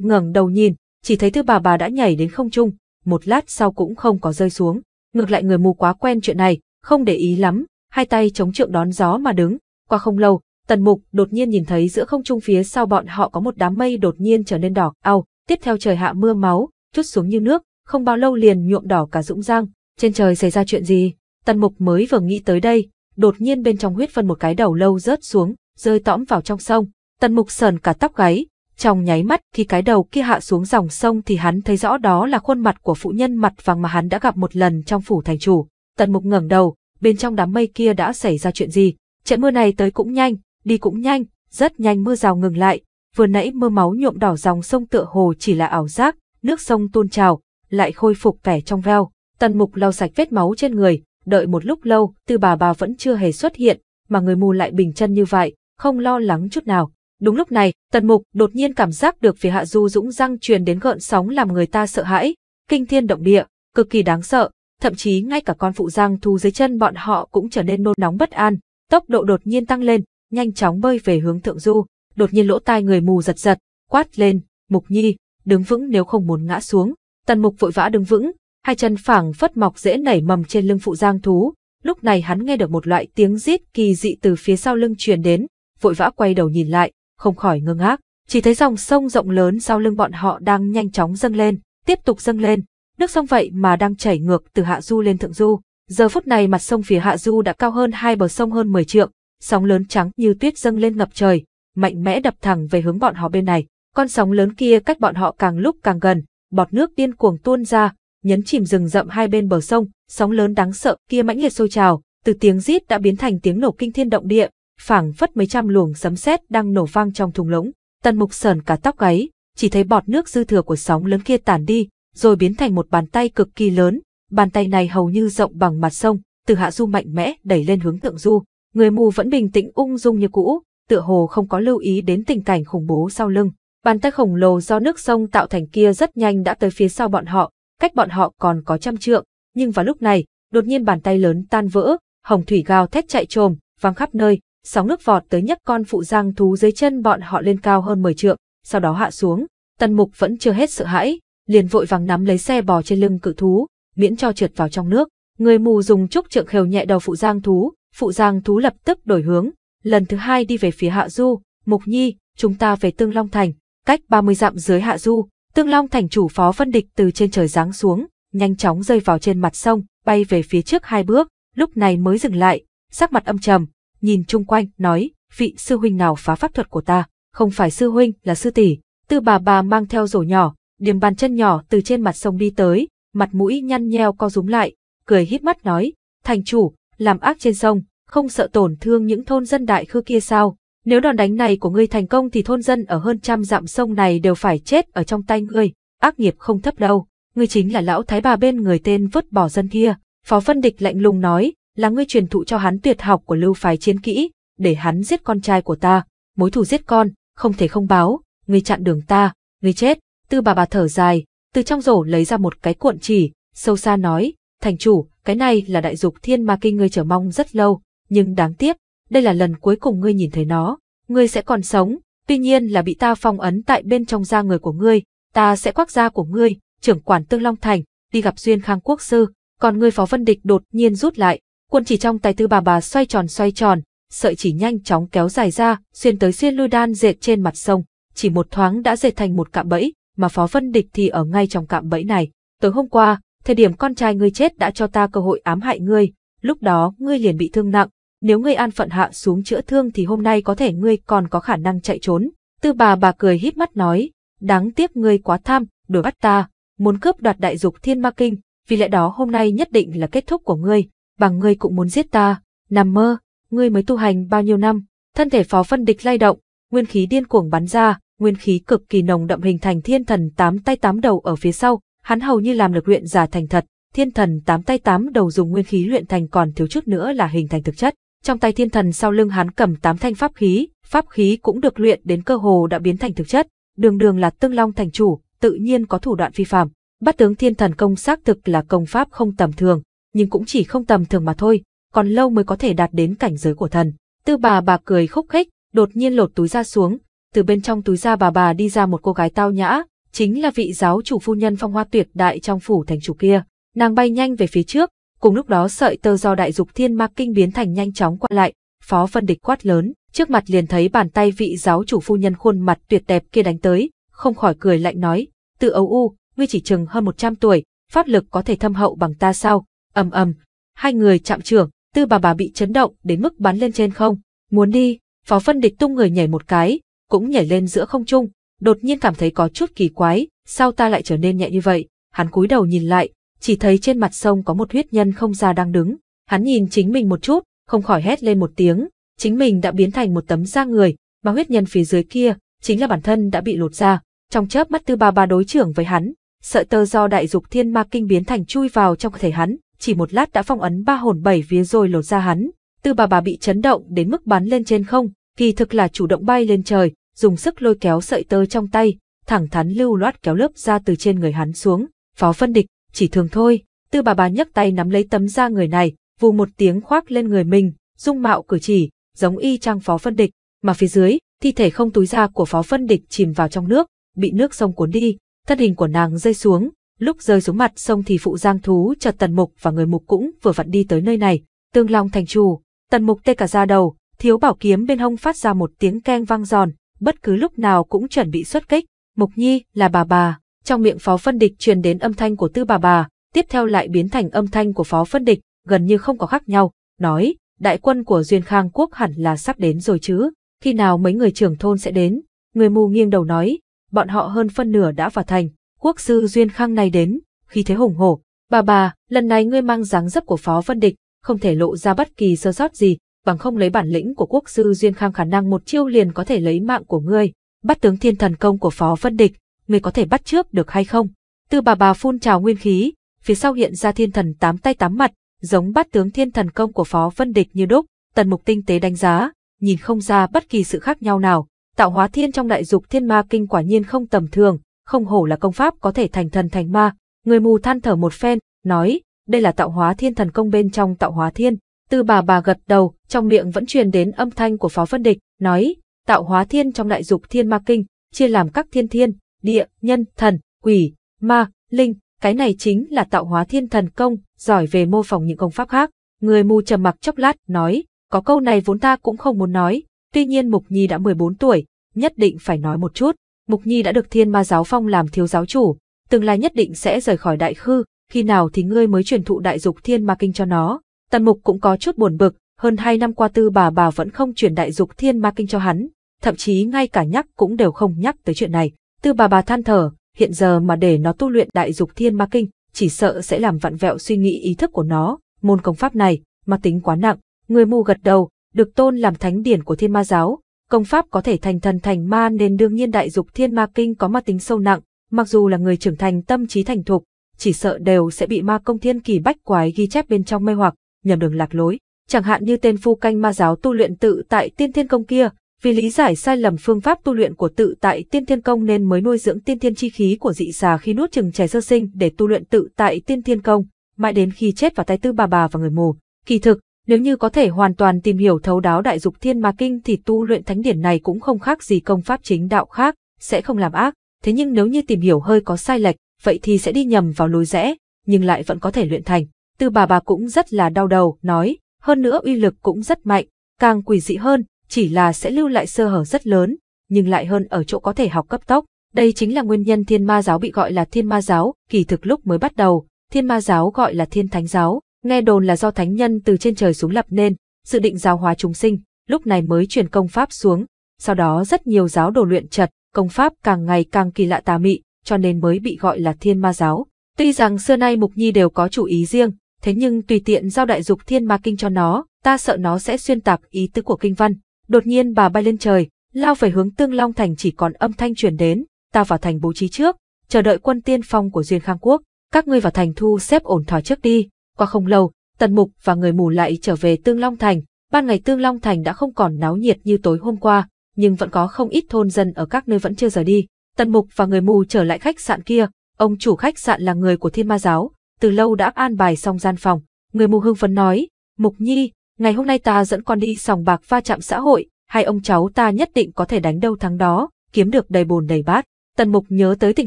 ngẩng đầu nhìn, chỉ thấy Tư bà bà đã nhảy đến không trung, một lát sau cũng không có rơi xuống. Ngược lại người mù quá quen chuyện này, không để ý lắm, hai tay chống trượng đón gió mà đứng. Qua không lâu, Tần Mục đột nhiên nhìn thấy giữa không trung phía sau bọn họ có một đám mây đột nhiên trở nên đỏ au, tiếp theo trời hạ mưa máu, chút xuống như nước, không bao lâu liền nhuộm đỏ cả Dũng Giang. Trên trời xảy ra chuyện gì? Tần Mục mới vừa nghĩ tới đây, đột nhiên bên trong huyết phân một cái đầu lâu rớt xuống, rơi tõm vào trong sông. Tần Mục sờn cả tóc gáy, trong nháy mắt khi cái đầu kia hạ xuống dòng sông thì hắn thấy rõ đó là khuôn mặt của phụ nhân mặt vàng mà hắn đã gặp một lần trong phủ thành chủ. Tần Mục ngẩng đầu, bên trong đám mây kia đã xảy ra chuyện gì? Trận mưa này tới cũng nhanh, đi cũng nhanh, rất nhanh mưa rào ngừng lại. Vừa nãy mưa máu nhuộm đỏ dòng sông tựa hồ chỉ là ảo giác, nước sông tuôn trào, lại khôi phục vẻ trong veo. Tần Mục lau sạch vết máu trên người, đợi một lúc lâu, Tư bà bà vẫn chưa hề xuất hiện, mà người mù lại bình chân như vậy, không lo lắng chút nào. Đúng lúc này, Tần Mục đột nhiên cảm giác được phía hạ du Dũng Giang truyền đến gợn sóng làm người ta sợ hãi, kinh thiên động địa, cực kỳ đáng sợ, thậm chí ngay cả con phụ giang thu dưới chân bọn họ cũng trở nên nôn nóng bất an, tốc độ đột nhiên tăng lên, nhanh chóng bơi về hướng thượng du. Đột nhiên lỗ tai người mù giật giật, quát lên, "Mục Nhi, đứng vững nếu không muốn ngã xuống." Tần Mục vội vã đứng vững, hai chân phảng phất mọc rễ nảy mầm trên lưng phụ giang thú. Lúc này hắn nghe được một loại tiếng rít kỳ dị từ phía sau lưng truyền đến, vội vã quay đầu nhìn lại, không khỏi ngơ ngác, chỉ thấy dòng sông rộng lớn sau lưng bọn họ đang nhanh chóng dâng lên, tiếp tục dâng lên, nước sông vậy mà đang chảy ngược từ hạ du lên thượng du. Giờ phút này mặt sông phía hạ du đã cao hơn hai bờ sông hơn mười trượng, sóng lớn trắng như tuyết dâng lên ngập trời, mạnh mẽ đập thẳng về hướng bọn họ bên này. Con sóng lớn kia cách bọn họ càng lúc càng gần, bọt nước điên cuồng tuôn ra, nhấn chìm rừng rậm hai bên bờ sông. Sóng lớn đáng sợ kia mãnh liệt sôi trào, từ tiếng rít đã biến thành tiếng nổ kinh thiên động địa, phảng phất mấy trăm luồng sấm sét đang nổ vang trong thung lũng. Tần Mục sờn cả tóc gáy, chỉ thấy bọt nước dư thừa của sóng lớn kia tản đi, rồi biến thành một bàn tay cực kỳ lớn. Bàn tay này hầu như rộng bằng mặt sông, từ hạ du mạnh mẽ đẩy lên hướng thượng du. Người mù vẫn bình tĩnh ung dung như cũ, tựa hồ không có lưu ý đến tình cảnh khủng bố sau lưng. Bàn tay khổng lồ do nước sông tạo thành kia rất nhanh đã tới phía sau bọn họ, cách bọn họ còn có trăm trượng. Nhưng vào lúc này, đột nhiên bàn tay lớn tan vỡ, hồng thủy gào thét chạy trồm, văng khắp nơi, sóng nước vọt tới nhấc con phụ giang thú dưới chân bọn họ lên cao hơn mười trượng, sau đó hạ xuống. Tần Mục vẫn chưa hết sợ hãi, liền vội vàng nắm lấy xe bò trên lưng cự thú, miễn cho trượt vào trong nước. Người mù dùng trúc trượng khều nhẹ đầu phụ giang thú, phụ giang thú lập tức đổi hướng, lần thứ hai đi về phía hạ du. "Mục Nhi, chúng ta về Tương Long Thành." Cách ba mươi dặm dưới hạ du, Tương Long Thành chủ Phó Vân Địch từ trên trời giáng xuống, nhanh chóng rơi vào trên mặt sông, bay về phía trước hai bước, lúc này mới dừng lại, sắc mặt âm trầm, nhìn chung quanh, nói, "Vị sư huynh nào phá pháp thuật của ta?" "Không phải sư huynh, là sư tỷ." Tư bà bà mang theo rổ nhỏ, điểm bàn chân nhỏ từ trên mặt sông đi tới, mặt mũi nhăn nheo co rúm lại, cười híp mắt nói, "Thành chủ, làm ác trên sông, không sợ tổn thương những thôn dân đại khư kia sao? Nếu đòn đánh này của ngươi thành công thì thôn dân ở hơn trăm dặm sông này đều phải chết ở trong tay ngươi, ác nghiệp không thấp đâu. Ngươi chính là lão thái bà bên người tên vứt bỏ dân kia." Phó Vân Địch lạnh lùng nói, "Là ngươi truyền thụ cho hắn tuyệt học của lưu phái chiến kỹ, để hắn giết con trai của ta, mối thù giết con, không thể không báo, ngươi chặn đường ta, ngươi chết." Tư bà bà thở dài, từ trong rổ lấy ra một cái cuộn chỉ, sâu xa nói, "Thành chủ, cái này là Đại Dục Thiên Ma Kinh ngươi chờ mong rất lâu, nhưng đáng tiếc, đây là lần cuối cùng ngươi nhìn thấy nó. Ngươi sẽ còn sống, tuy nhiên là bị ta phong ấn tại bên trong da người của ngươi, ta sẽ quắc da của ngươi, trưởng quản Tương Long Thành, đi gặp Duyên Khang Quốc sư." Còn ngươi Phó Vân Địch đột nhiên rút lại, cuộn chỉ trong tay Tư bà bà xoay tròn xoay tròn, sợi chỉ nhanh chóng kéo dài ra, xuyên tới xuyên lui đan dệt trên mặt sông, chỉ một thoáng đã dệt thành một cạm bẫy, mà Phó Vân Địch thì ở ngay trong cạm bẫy này. "Tối hôm qua, thời điểm con trai ngươi chết đã cho ta cơ hội ám hại ngươi, lúc đó ngươi liền bị thương nặng, nếu ngươi an phận hạ xuống chữa thương thì hôm nay có thể ngươi còn có khả năng chạy trốn." Tư bà bà cười híp mắt nói, "Đáng tiếc ngươi quá tham, đuổi bắt ta, muốn cướp đoạt Đại Dục Thiên Ma Kinh, vì lẽ đó hôm nay nhất định là kết thúc của ngươi, bằng ngươi cũng muốn giết ta, nằm mơ, ngươi mới tu hành bao nhiêu năm?" Thân thể Phó Vân Địch lay động, nguyên khí điên cuồng bắn ra, nguyên khí cực kỳ nồng đậm hình thành thiên thần tám tay tám đầu ở phía sau, hắn hầu như làm được luyện giả thành thật, thiên thần tám tay tám đầu dùng nguyên khí luyện thành còn thiếu chút nữa là hình thành thực chất. Trong tay thiên thần sau lưng hắn cầm tám thanh pháp khí, pháp khí cũng được luyện đến cơ hồ đã biến thành thực chất, đường đường là Tương Long thành chủ, tự nhiên có thủ đoạn phi phàm. Bát tướng thiên thần công xác thực là công pháp không tầm thường, nhưng cũng chỉ không tầm thường mà thôi, còn lâu mới có thể đạt đến cảnh giới của thần. Tư bà bà cười khúc khích, đột nhiên lột túi ra xuống, từ bên trong túi ra bà bà đi ra một cô gái tao nhã, chính là vị giáo chủ phu nhân phong hoa tuyệt đại trong phủ thành chủ kia. Nàng bay nhanh về phía trước, cùng lúc đó sợi tơ do Đại Dục Thiên Ma Kinh biến thành nhanh chóng qua lại. Phó Vân Địch quát lớn, trước mặt liền thấy bàn tay vị giáo chủ phu nhân khuôn mặt tuyệt đẹp kia đánh tới, không khỏi cười lạnh nói, tự ấu u, ngươi chỉ chừng hơn một trăm tuổi, pháp lực có thể thâm hậu bằng ta sao? Ầm ầm, hai người chạm trưởng, Tư bà bà bị chấn động đến mức bắn lên trên không. Muốn đi, Phó Vân Địch tung người nhảy một cái, cũng nhảy lên giữa không trung, đột nhiên cảm thấy có chút kỳ quái, sao ta lại trở nên nhẹ như vậy? Hắn cúi đầu nhìn lại, chỉ thấy trên mặt sông có một huyết nhân không ra đang đứng. Hắn nhìn chính mình một chút, không khỏi hét lên một tiếng, chính mình đã biến thành một tấm da người, mà huyết nhân phía dưới kia chính là bản thân đã bị lột ra. Trong chớp mắt Tư bà bà đối trưởng với hắn, sợi tơ do Đại Dục Thiên Ma Kinh biến thành chui vào trong cơ thể hắn, chỉ một lát đã phong ấn ba hồn bảy vía rồi lột ra hắn. Tư bà bà bị chấn động đến mức bắn lên trên không, kỳ thực là chủ động bay lên trời, dùng sức lôi kéo sợi tơ trong tay, thẳng thắn lưu loát kéo lớp da từ trên người hắn xuống. Phó Vân Địch, chỉ thường thôi. Tư bà bà nhấc tay nắm lấy tấm da người này, vù một tiếng khoác lên người mình, dung mạo cử chỉ giống y chang Phó Vân Địch, mà phía dưới thi thể không túi da của Phó Vân Địch chìm vào trong nước, bị nước sông cuốn đi, thân hình của nàng rơi xuống. Lúc rơi xuống mặt sông thì phụ giang thú chợt Tần Mục và người Mục cũng vừa vặn đi tới nơi này. Tương Long thành chủ, Tần Mục tê cả da đầu, thiếu bảo kiếm bên hông phát ra một tiếng keng vang giòn, bất cứ lúc nào cũng chuẩn bị xuất kích. Mục Nhi, là bà bà. Trong miệng Phó Vân Địch truyền đến âm thanh của Tư bà bà, tiếp theo lại biến thành âm thanh của Phó Vân Địch, gần như không có khác nhau, nói, đại quân của Duyên Khang Quốc hẳn là sắp đến rồi chứ, khi nào mấy người trưởng thôn sẽ đến? Người Mù nghiêng đầu nói, bọn họ hơn phân nửa đã vào thành, quốc sư Duyên Khang này đến, khí thế hùng hổ. Bà bà, lần này ngươi mang dáng dấp của Phó Vân Địch, không thể lộ ra bất kỳ sơ sót gì, bằng không lấy bản lĩnh của quốc sư Duyên Khang khả năng một chiêu liền có thể lấy mạng của ngươi. Bắt tướng thiên thần công của Phó Vân Địch, ngươi có thể bắt trước được hay không? Tư bà bà phun trào nguyên khí, phía sau hiện ra thiên thần tám tay tám mặt, giống bắt tướng thiên thần công của Phó Vân Địch như đúc. Tần Mục tinh tế đánh giá, nhìn không ra bất kỳ sự khác nhau nào. Tạo hóa thiên trong Đại Dục Thiên Ma Kinh quả nhiên không tầm thường, không hổ là công pháp có thể thành thần thành ma. Người Mù than thở một phen, nói, đây là tạo hóa thiên thần công bên trong tạo hóa thiên. Tư bà bà gật đầu, trong miệng vẫn truyền đến âm thanh của Phó Vân Địch, nói, tạo hóa thiên trong Đại Dục Thiên Ma Kinh chia làm các thiên thiên, địa, nhân, thần, quỷ, ma, linh, cái này chính là tạo hóa thiên thần công, giỏi về mô phỏng những công pháp khác. Người Mù trầm mặc chốc lát, nói, có câu này vốn ta cũng không muốn nói, tuy nhiên Mục Nhi đã mười bốn tuổi, nhất định phải nói một chút. Mục Nhi đã được Thiên Ma giáo phong làm thiếu giáo chủ, tương lai nhất định sẽ rời khỏi Đại Khư, khi nào thì ngươi mới truyền thụ Đại Dục Thiên Ma Kinh cho nó? Tần Mục cũng có chút buồn bực, hơn hai năm qua Tư bà bà vẫn không truyền Đại Dục Thiên Ma Kinh cho hắn, thậm chí ngay cả nhắc cũng đều không nhắc tới chuyện này. Tư bà bà than thở, hiện giờ mà để nó tu luyện Đại Dục Thiên Ma Kinh, chỉ sợ sẽ làm vặn vẹo suy nghĩ ý thức của nó, môn công pháp này, mà tính quá nặng. Người Mù gật đầu, được tôn làm thánh điển của Thiên Ma giáo, công pháp có thể thành thần thành ma nên đương nhiên Đại Dục Thiên Ma Kinh có ma tính sâu nặng, mặc dù là người trưởng thành tâm trí thành thục, chỉ sợ đều sẽ bị ma công thiên kỳ bách quái ghi chép bên trong mê hoặc, nhầm đường lạc lối. Chẳng hạn như tên phu canh ma giáo tu luyện tự tại tiên thiên công kia, vì lý giải sai lầm phương pháp tu luyện của tự tại tiên thiên công nên mới nuôi dưỡng tiên thiên chi khí của dị xà khi nuốt chừng trẻ sơ sinh để tu luyện tự tại tiên thiên công, mãi đến khi chết vào tay Tư bà bà và người Mù. Kỳ thực, nếu như có thể hoàn toàn tìm hiểu thấu đáo Đại Dục Thiên Ma Kinh thì tu luyện thánh điển này cũng không khác gì công pháp chính đạo khác, sẽ không làm ác. Thế nhưng nếu như tìm hiểu hơi có sai lệch, vậy thì sẽ đi nhầm vào lối rẽ, nhưng lại vẫn có thể luyện thành. Tư bà bà cũng rất là đau đầu, nói, hơn nữa uy lực cũng rất mạnh, càng quỷ dị hơn, chỉ là sẽ lưu lại sơ hở rất lớn, nhưng lại hơn ở chỗ có thể học cấp tốc. Đây chính là nguyên nhân Thiên Ma giáo bị gọi là Thiên Ma giáo, kỳ thực lúc mới bắt đầu, Thiên Ma giáo gọi là Thiên Thánh giáo. Nghe đồn là do thánh nhân từ trên trời xuống lập nên, dự định giáo hóa chúng sinh, lúc này mới truyền công pháp xuống. Sau đó rất nhiều giáo đồ luyện chật, công pháp càng ngày càng kỳ lạ tà mị, cho nên mới bị gọi là Thiên Ma giáo. Tuy rằng xưa nay Mục Nhi đều có chủ ý riêng, thế nhưng tùy tiện giao Đại Dục Thiên Ma Kinh cho nó, ta sợ nó sẽ xuyên tạc ý tứ của kinh văn. Đột nhiên bà bay lên trời, lao về hướng Tương Long thành, chỉ còn âm thanh truyền đến, ta vào thành bố trí trước, chờ đợi quân tiên phong của Duyên Khang Quốc, các ngươi vào thành thu xếp ổn thỏa trước đi. Qua không lâu, Tần Mục và người Mù lại trở về Tương Long thành. Ban ngày Tương Long thành đã không còn náo nhiệt như tối hôm qua, nhưng vẫn có không ít thôn dân ở các nơi vẫn chưa rời đi. Tần Mục và người Mù trở lại khách sạn kia, ông chủ khách sạn là người của Thiên Ma giáo, từ lâu đã an bài xong gian phòng. Người Mù hưng phấn nói, Mục Nhi, ngày hôm nay ta dẫn con đi sòng bạc va chạm xã hội, hai ông cháu ta nhất định có thể đánh đâu thắng đó, kiếm được đầy bồn đầy bát. Tần Mục nhớ tới tình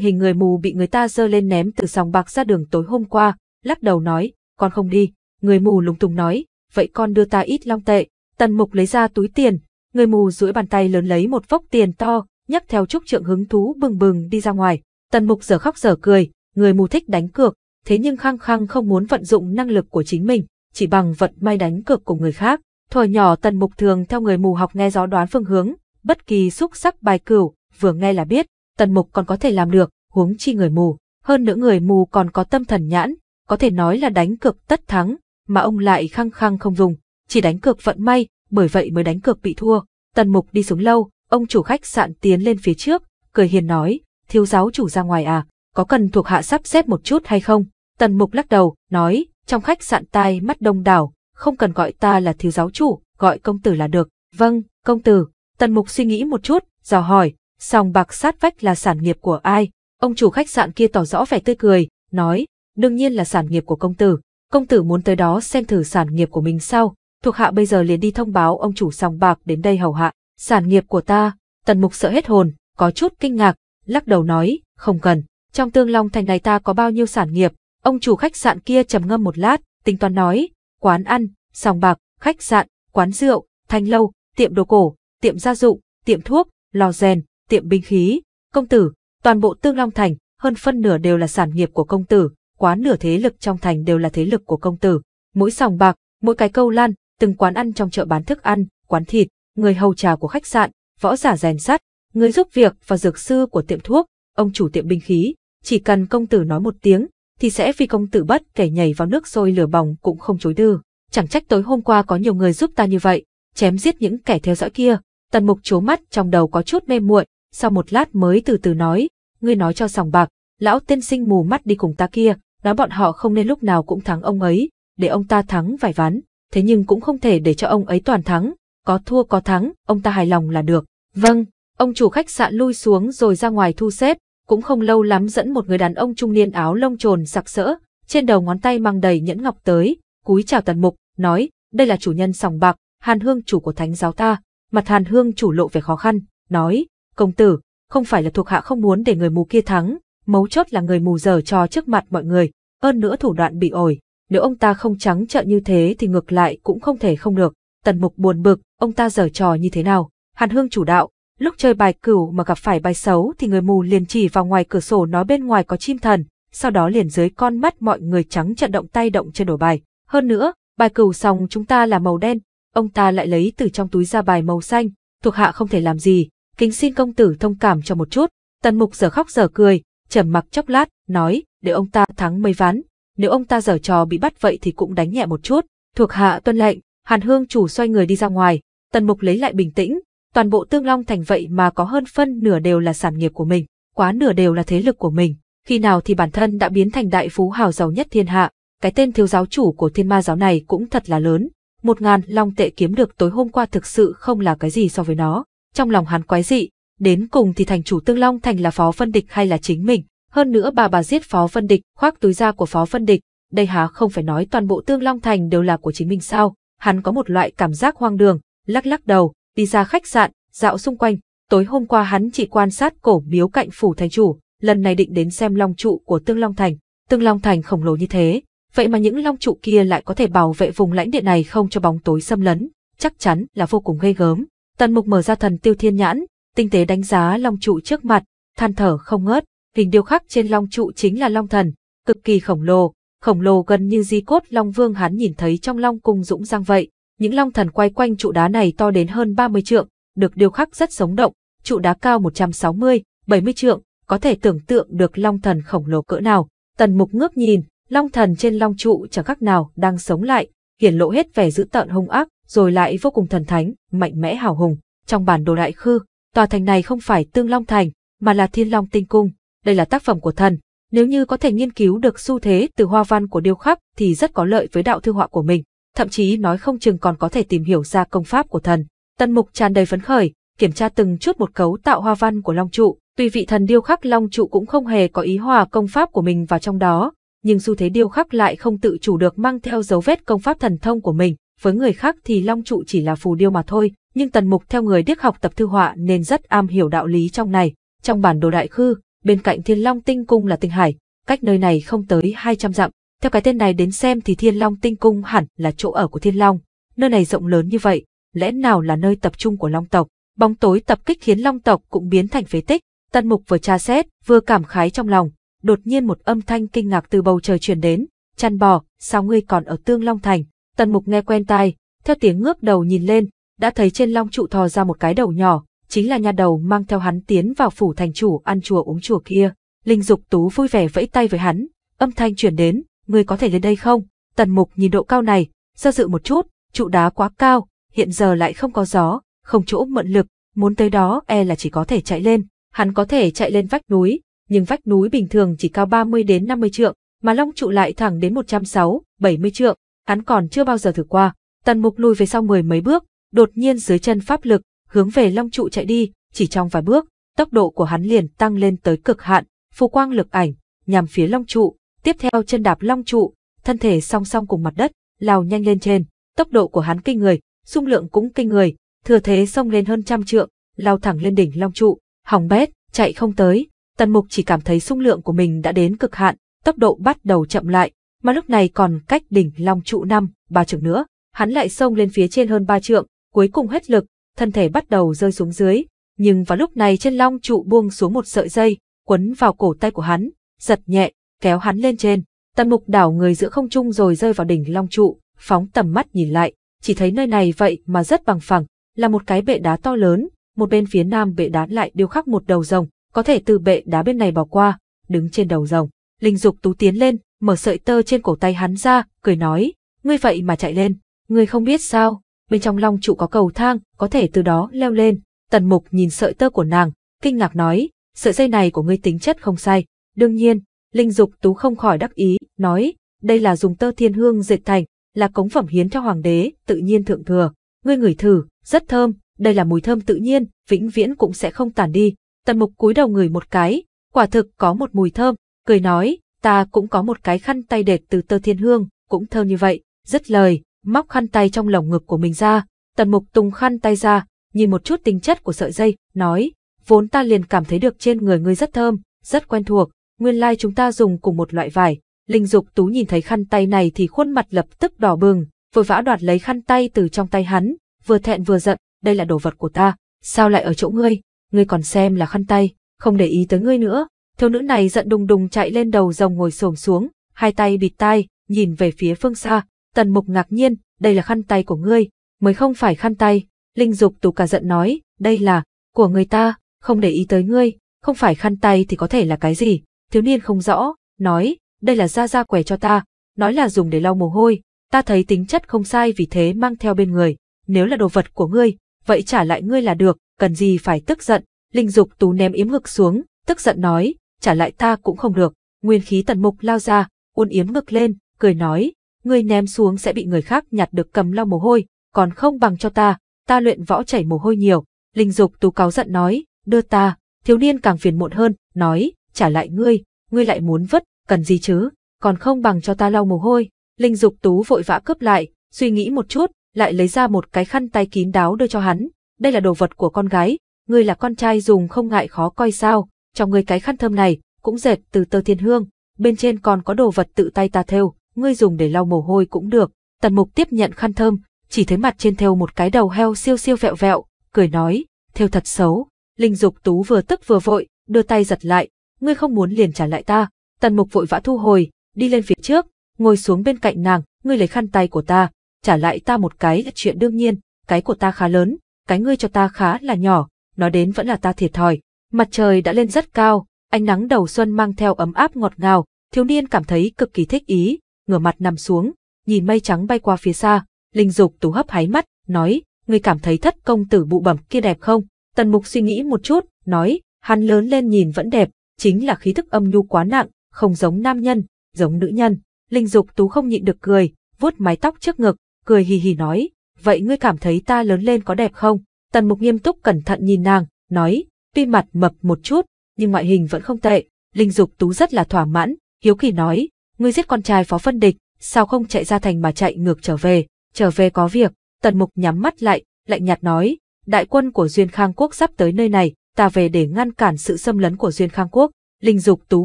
hình người mù bị người ta giơ lên ném từ sòng bạc ra đường tối hôm qua, lắc đầu nói, con không đi. Người mù lúng túng nói, vậy con đưa ta ít long tệ. Tần Mục lấy ra túi tiền, người mù duỗi bàn tay lớn lấy một vốc tiền to, nhấc theo trúc trượng hứng thú bừng bừng đi ra ngoài. Tần Mục dở khóc dở cười, người mù thích đánh cược, thế nhưng khăng khăng không muốn vận dụng năng lực của chính mình, chỉ bằng vận may đánh cược của người khác. Thuở nhỏ Tần Mục thường theo người mù học nghe gió đoán phương hướng, bất kỳ xúc sắc bài cửu, vừa nghe là biết. Tần Mục còn có thể làm được, huống chi người mù. Hơn nữa người mù còn có tâm thần nhãn, có thể nói là đánh cược tất thắng, mà ông lại khăng khăng không dùng, chỉ đánh cược vận may, bởi vậy mới đánh cược bị thua. Tần Mục đi xuống lâu, ông chủ khách sạn tiến lên phía trước, cười hiền nói, thiếu giáo chủ ra ngoài à, có cần thuộc hạ sắp xếp một chút hay không? Tần Mục lắc đầu, nói, trong khách sạn tai mắt đông đảo, không cần gọi ta là thiếu giáo chủ, gọi công tử là được. Vâng, công tử. Tần Mục suy nghĩ một chút, dò hỏi, sòng bạc sát vách là sản nghiệp của ai? Ông chủ khách sạn kia tỏ rõ vẻ tươi cười, nói, đương nhiên là sản nghiệp của công tử. Công tử muốn tới đó xem thử sản nghiệp của mình sao? Thuộc hạ bây giờ liền đi thông báo ông chủ sòng bạc đến đây hầu hạ. Sản nghiệp của ta? Tần Mục sợ hết hồn, có chút kinh ngạc, lắc đầu nói, không cần. Trong Tương Long thành này ta có bao nhiêu sản nghiệp? Ông chủ khách sạn kia trầm ngâm một lát, tính toán nói, quán ăn, sòng bạc, khách sạn, quán rượu, thanh lâu, tiệm đồ cổ, tiệm gia dụng, tiệm thuốc, lò rèn, tiệm binh khí. Công tử, toàn bộ Tương Long thành, hơn phân nửa đều là sản nghiệp của công tử, quá nửa thế lực trong thành đều là thế lực của công tử. Mỗi sòng bạc, mỗi cái câu lan, từng quán ăn trong chợ bán thức ăn, quán thịt, người hầu trà của khách sạn, võ giả rèn sắt, người giúp việc và dược sư của tiệm thuốc, ông chủ tiệm binh khí, chỉ cần công tử nói một tiếng thì sẽ vì công tử bất kể nhảy vào nước sôi lửa bỏng cũng không chối từ. Chẳng trách tối hôm qua có nhiều người giúp ta như vậy, chém giết những kẻ theo dõi kia. Tần Mục trố mắt, trong đầu có chút mê muội, sau một lát mới từ từ nói, ngươi nói cho sòng bạc, lão tiên sinh mù mắt đi cùng ta kia, nói bọn họ không nên lúc nào cũng thắng ông ấy, để ông ta thắng vài ván, thế nhưng cũng không thể để cho ông ấy toàn thắng, có thua có thắng, ông ta hài lòng là được. Vâng. Ông chủ khách sạn lui xuống rồi ra ngoài thu xếp, cũng không lâu lắm dẫn một người đàn ông trung niên áo lông trồn sặc sỡ, trên đầu ngón tay mang đầy nhẫn ngọc tới, cúi chào Tần Mục, nói, đây là chủ nhân sòng bạc, Hàn Hương chủ của thánh giáo ta. Mặt Hàn Hương chủ lộ vẻ khó khăn, nói, công tử, không phải là thuộc hạ không muốn để người mù kia thắng, mấu chốt là người mù giở trò trước mặt mọi người, hơn nữa thủ đoạn bị ổi, nếu ông ta không trắng trợn như thế thì ngược lại cũng không thể không được. Tần Mục buồn bực, ông ta giở trò như thế nào? Hàn Hương chủ đạo, lúc chơi bài cửu mà gặp phải bài xấu thì người mù liền chỉ vào ngoài cửa sổ nói bên ngoài có chim thần, sau đó liền dưới con mắt mọi người trắng trợn động tay động chân đổi bài. Hơn nữa, bài cửu xong chúng ta là màu đen, ông ta lại lấy từ trong túi ra bài màu xanh, thuộc hạ không thể làm gì, kính xin công tử thông cảm cho một chút. Tần Mục giở khóc giở cười, trầm mặc chốc lát, nói, để ông ta thắng mấy ván, nếu ông ta giở trò bị bắt vậy thì cũng đánh nhẹ một chút. Thuộc hạ tuân lệnh. Hàn Hương chủ xoay người đi ra ngoài. Tần Mục lấy lại bình tĩnh, toàn bộ Tương Long thành vậy mà có hơn phân nửa đều là sản nghiệp của mình, quá nửa đều là thế lực của mình, khi nào thì bản thân đã biến thành đại phú hào giàu nhất thiên hạ. Cái tên thiếu giáo chủ của Thiên Ma giáo này cũng thật là lớn, một ngàn long tệ kiếm được tối hôm qua thực sự không là cái gì so với nó. Trong lòng hắn quái dị, đến cùng thì thành chủ Tương Long thành là Phó Vân Địch hay là chính mình? Hơn nữa bà bà giết Phó Vân Địch, khoác túi da của Phó Vân Địch, đây há không phải nói toàn bộ Tương Long thành đều là của chính mình sao? Hắn có một loại cảm giác hoang đường, lắc lắc đầu, đi ra khách sạn, dạo xung quanh. Tối hôm qua hắn chỉ quan sát cổ miếu cạnh phủ thành chủ, lần này định đến xem long trụ của Tương Long thành. Tương Long thành khổng lồ như thế, vậy mà những long trụ kia lại có thể bảo vệ vùng lãnh địa này không cho bóng tối xâm lấn, chắc chắn là vô cùng ghê gớm. Tần Mục mở ra thần tiêu thiên nhãn, tinh tế đánh giá long trụ trước mặt, than thở không ngớt. Hình điêu khắc trên long trụ chính là long thần, cực kỳ khổng lồ, khổng lồ gần như di cốt long vương hắn nhìn thấy trong Long cung Dũng Giang vậy. Những long thần quay quanh trụ đá này to đến hơn ba mươi trượng, được điêu khắc rất sống động, trụ đá cao một trăm sáu mươi, bảy mươi trượng, có thể tưởng tượng được long thần khổng lồ cỡ nào. Tần Mục ngước nhìn, long thần trên long trụ chẳng khác nào đang sống lại, hiển lộ hết vẻ dữ tợn hung ác, rồi lại vô cùng thần thánh, mạnh mẽ hào hùng. Trong bản đồ đại khư, tòa thành này không phải Tương Long thành, mà là Thiên Long Tinh Cung, đây là tác phẩm của thần. Nếu như có thể nghiên cứu được xu thế từ hoa văn của điêu khắc thì rất có lợi với đạo thư họa của mình, thậm chí nói không chừng còn có thể tìm hiểu ra công pháp của thần. Tần Mục tràn đầy phấn khởi, kiểm tra từng chút một cấu tạo hoa văn của long trụ. Tuy vị thần điêu khắc long trụ cũng không hề có ý hòa công pháp của mình vào trong đó, nhưng xu thế điêu khắc lại không tự chủ được mang theo dấu vết công pháp thần thông của mình. với người khác thì long trụ chỉ là phù điêu mà thôi, nhưng Tần Mục theo người điếc học tập thư họa nên rất am hiểu đạo lý trong này. Trong bản đồ đại khư, bên cạnh Thiên Long Tinh Cung là Tinh Hải, cách nơi này không tới hai trăm dặm. Theo cái tên này đến xem thì Thiên Long Tinh Cung hẳn là chỗ ở của Thiên Long. Nơi này rộng lớn như vậy, lẽ nào là nơi tập trung của Long tộc? Bóng tối tập kích khiến Long tộc cũng biến thành phế tích. Tần Mục vừa tra xét, vừa cảm khái trong lòng. Đột nhiên một âm thanh kinh ngạc từ bầu trời truyền đến. Chăn bò, sao ngươi còn ở Tương Long Thành? Tần Mục nghe quen tai, theo tiếng ngước đầu nhìn lên, đã thấy trên long trụ thò ra một cái đầu nhỏ, chính là nha đầu mang theo hắn tiến vào phủ thành chủ ăn chùa uống chùa kia. Linh Dục Tú vui vẻ vẫy tay với hắn, âm thanh truyền đến, ngươi có thể lên đây không? Tần Mục nhìn độ cao này, do dự một chút, trụ đá quá cao, hiện giờ lại không có gió, không chỗ mượn lực, muốn tới đó e là chỉ có thể chạy lên. Hắn có thể chạy lên vách núi, nhưng vách núi bình thường chỉ cao ba mươi đến năm mươi trượng, mà long trụ lại thẳng đến một trăm sáu mươi, bảy mươi trượng, hắn còn chưa bao giờ thử qua. Tần Mục lùi về sau mười mấy bước, đột nhiên dưới chân pháp lực, hướng về long trụ chạy đi, chỉ trong vài bước, tốc độ của hắn liền tăng lên tới cực hạn, phù quang lực ảnh, nhằm phía long trụ, tiếp theo chân đạp long trụ, thân thể song song cùng mặt đất, lao nhanh lên trên, tốc độ của hắn kinh người, dung lượng cũng kinh người, thừa thế xông lên hơn trăm trượng, lao thẳng lên đỉnh long trụ, hỏng bét, chạy không tới. Tần Mục chỉ cảm thấy dung lượng của mình đã đến cực hạn, tốc độ bắt đầu chậm lại, mà lúc này còn cách đỉnh long trụ năm, ba trượng nữa, hắn lại xông lên phía trên hơn ba trượng, cuối cùng hết lực, thân thể bắt đầu rơi xuống dưới, nhưng vào lúc này trên long trụ buông xuống một sợi dây, quấn vào cổ tay của hắn, giật nhẹ, kéo hắn lên trên. Tần Mục đảo người giữa không trung rồi rơi vào đỉnh long trụ, phóng tầm mắt nhìn lại, chỉ thấy nơi này vậy mà rất bằng phẳng, là một cái bệ đá to lớn, một bên phía nam bệ đá lại điêu khắc một đầu rồng, có thể từ bệ đá bên này bỏ qua, đứng trên đầu rồng. Linh Dục Tú tiến lên, mở sợi tơ trên cổ tay hắn ra, cười nói, ngươi vậy mà chạy lên, ngươi không biết sao, bên trong long trụ có cầu thang, có thể từ đó leo lên. Tần Mục nhìn sợi tơ của nàng, kinh ngạc nói, sợi dây này của ngươi tính chất không sai. Đương nhiên, Linh Dục Tú không khỏi đắc ý, nói, đây là dùng tơ thiên hương dệt thành, là cống phẩm hiến cho hoàng đế, tự nhiên thượng thừa. Ngươi ngửi thử, rất thơm, đây là mùi thơm tự nhiên, vĩnh viễn cũng sẽ không tản đi. Tần Mục cúi đầu ngửi một cái, quả thực có một mùi thơm, cười nói, ta cũng có một cái khăn tay dệt từ tơ thiên hương, cũng thơm như vậy. Dứt lời, móc khăn tay trong lồng ngực của mình ra, Tần Mục tung khăn tay ra, nhìn một chút tính chất của sợi dây, nói, vốn ta liền cảm thấy được trên người ngươi rất thơm, rất quen thuộc, nguyên lai chúng ta dùng cùng một loại vải. Linh Dục Tú nhìn thấy khăn tay này thì khuôn mặt lập tức đỏ bừng, vội vã đoạt lấy khăn tay từ trong tay hắn, vừa thẹn vừa giận, đây là đồ vật của ta, sao lại ở chỗ ngươi, ngươi còn xem là khăn tay, không để ý tới ngươi nữa. Thiếu nữ này giận đùng đùng chạy lên đầu rồng ngồi xổm xuống, hai tay bịt tai, nhìn về phía phương xa. Tần Mục ngạc nhiên, đây là khăn tay của ngươi, mới không phải khăn tay. Linh Dục Tú cả giận nói, đây là của người ta, không để ý tới ngươi, không phải khăn tay thì có thể là cái gì? Thiếu niên không rõ, nói, đây là da da què cho ta, nói là dùng để lau mồ hôi, ta thấy tính chất không sai vì thế mang theo bên người, nếu là đồ vật của ngươi, vậy trả lại ngươi là được, cần gì phải tức giận. Linh Dục Tú ném yếm ngực xuống, tức giận nói, trả lại ta cũng không được. Nguyên khí Tần Mục lao ra, uốn yếm ngực lên, cười nói, ngươi ném xuống sẽ bị người khác nhặt được cầm lau mồ hôi, còn không bằng cho ta, ta luyện võ chảy mồ hôi nhiều. Linh Dục Tú cáu giận nói, đưa ta. Thiếu niên càng phiền muộn hơn, nói, trả lại ngươi, ngươi lại muốn vứt, cần gì chứ, còn không bằng cho ta lau mồ hôi. Linh Dục Tú vội vã cướp lại, suy nghĩ một chút, lại lấy ra một cái khăn tay kín đáo đưa cho hắn, đây là đồ vật của con gái, ngươi là con trai dùng không ngại khó coi sao, cho ngươi cái khăn thơm này, cũng dệt từ tơ thiên hương, bên trên còn có đồ vật tự tay ta thêu, ngươi dùng để lau mồ hôi cũng được. Tần Mục tiếp nhận khăn thơm, chỉ thấy mặt trên thêu một cái đầu heo siêu siêu vẹo vẹo, cười nói, thêu thật xấu. Linh Dục Tú vừa tức vừa vội, đưa tay giật lại, ngươi không muốn liền trả lại ta. Tần Mục vội vã thu hồi, đi lên phía trước, ngồi xuống bên cạnh nàng, ngươi lấy khăn tay của ta, trả lại ta một cái là chuyện đương nhiên, cái của ta khá lớn, cái ngươi cho ta khá là nhỏ, nói đến vẫn là ta thiệt thòi. Mặt trời đã lên rất cao, ánh nắng đầu xuân mang theo ấm áp ngọt ngào, thiếu niên cảm thấy cực kỳ thích ý, ngửa mặt nằm xuống, nhìn mây trắng bay qua phía xa. Linh Dục Tú hấp háy mắt, nói, ngươi cảm thấy thất công tử bụ bẩm kia đẹp không? Tần Mục suy nghĩ một chút, nói, hắn lớn lên nhìn vẫn đẹp, chính là khí thức âm nhu quá nặng, không giống nam nhân, giống nữ nhân. Linh Dục Tú không nhịn được cười, vuốt mái tóc trước ngực, cười hì hì nói, vậy ngươi cảm thấy ta lớn lên có đẹp không? Tần Mục nghiêm túc cẩn thận nhìn nàng, nói, tuy mặt mập một chút, nhưng ngoại hình vẫn không tệ. Linh Dục Tú rất là thỏa mãn, hiếu kỳ nói, ngươi giết con trai Phó Vân Địch, sao không chạy ra thành mà chạy ngược trở về? trở về có việc. Tần Mục nhắm mắt lại, lạnh nhạt nói, đại quân của Duyên Khang Quốc sắp tới nơi này, ta về để ngăn cản sự xâm lấn của Duyên Khang Quốc. Linh Dục Tú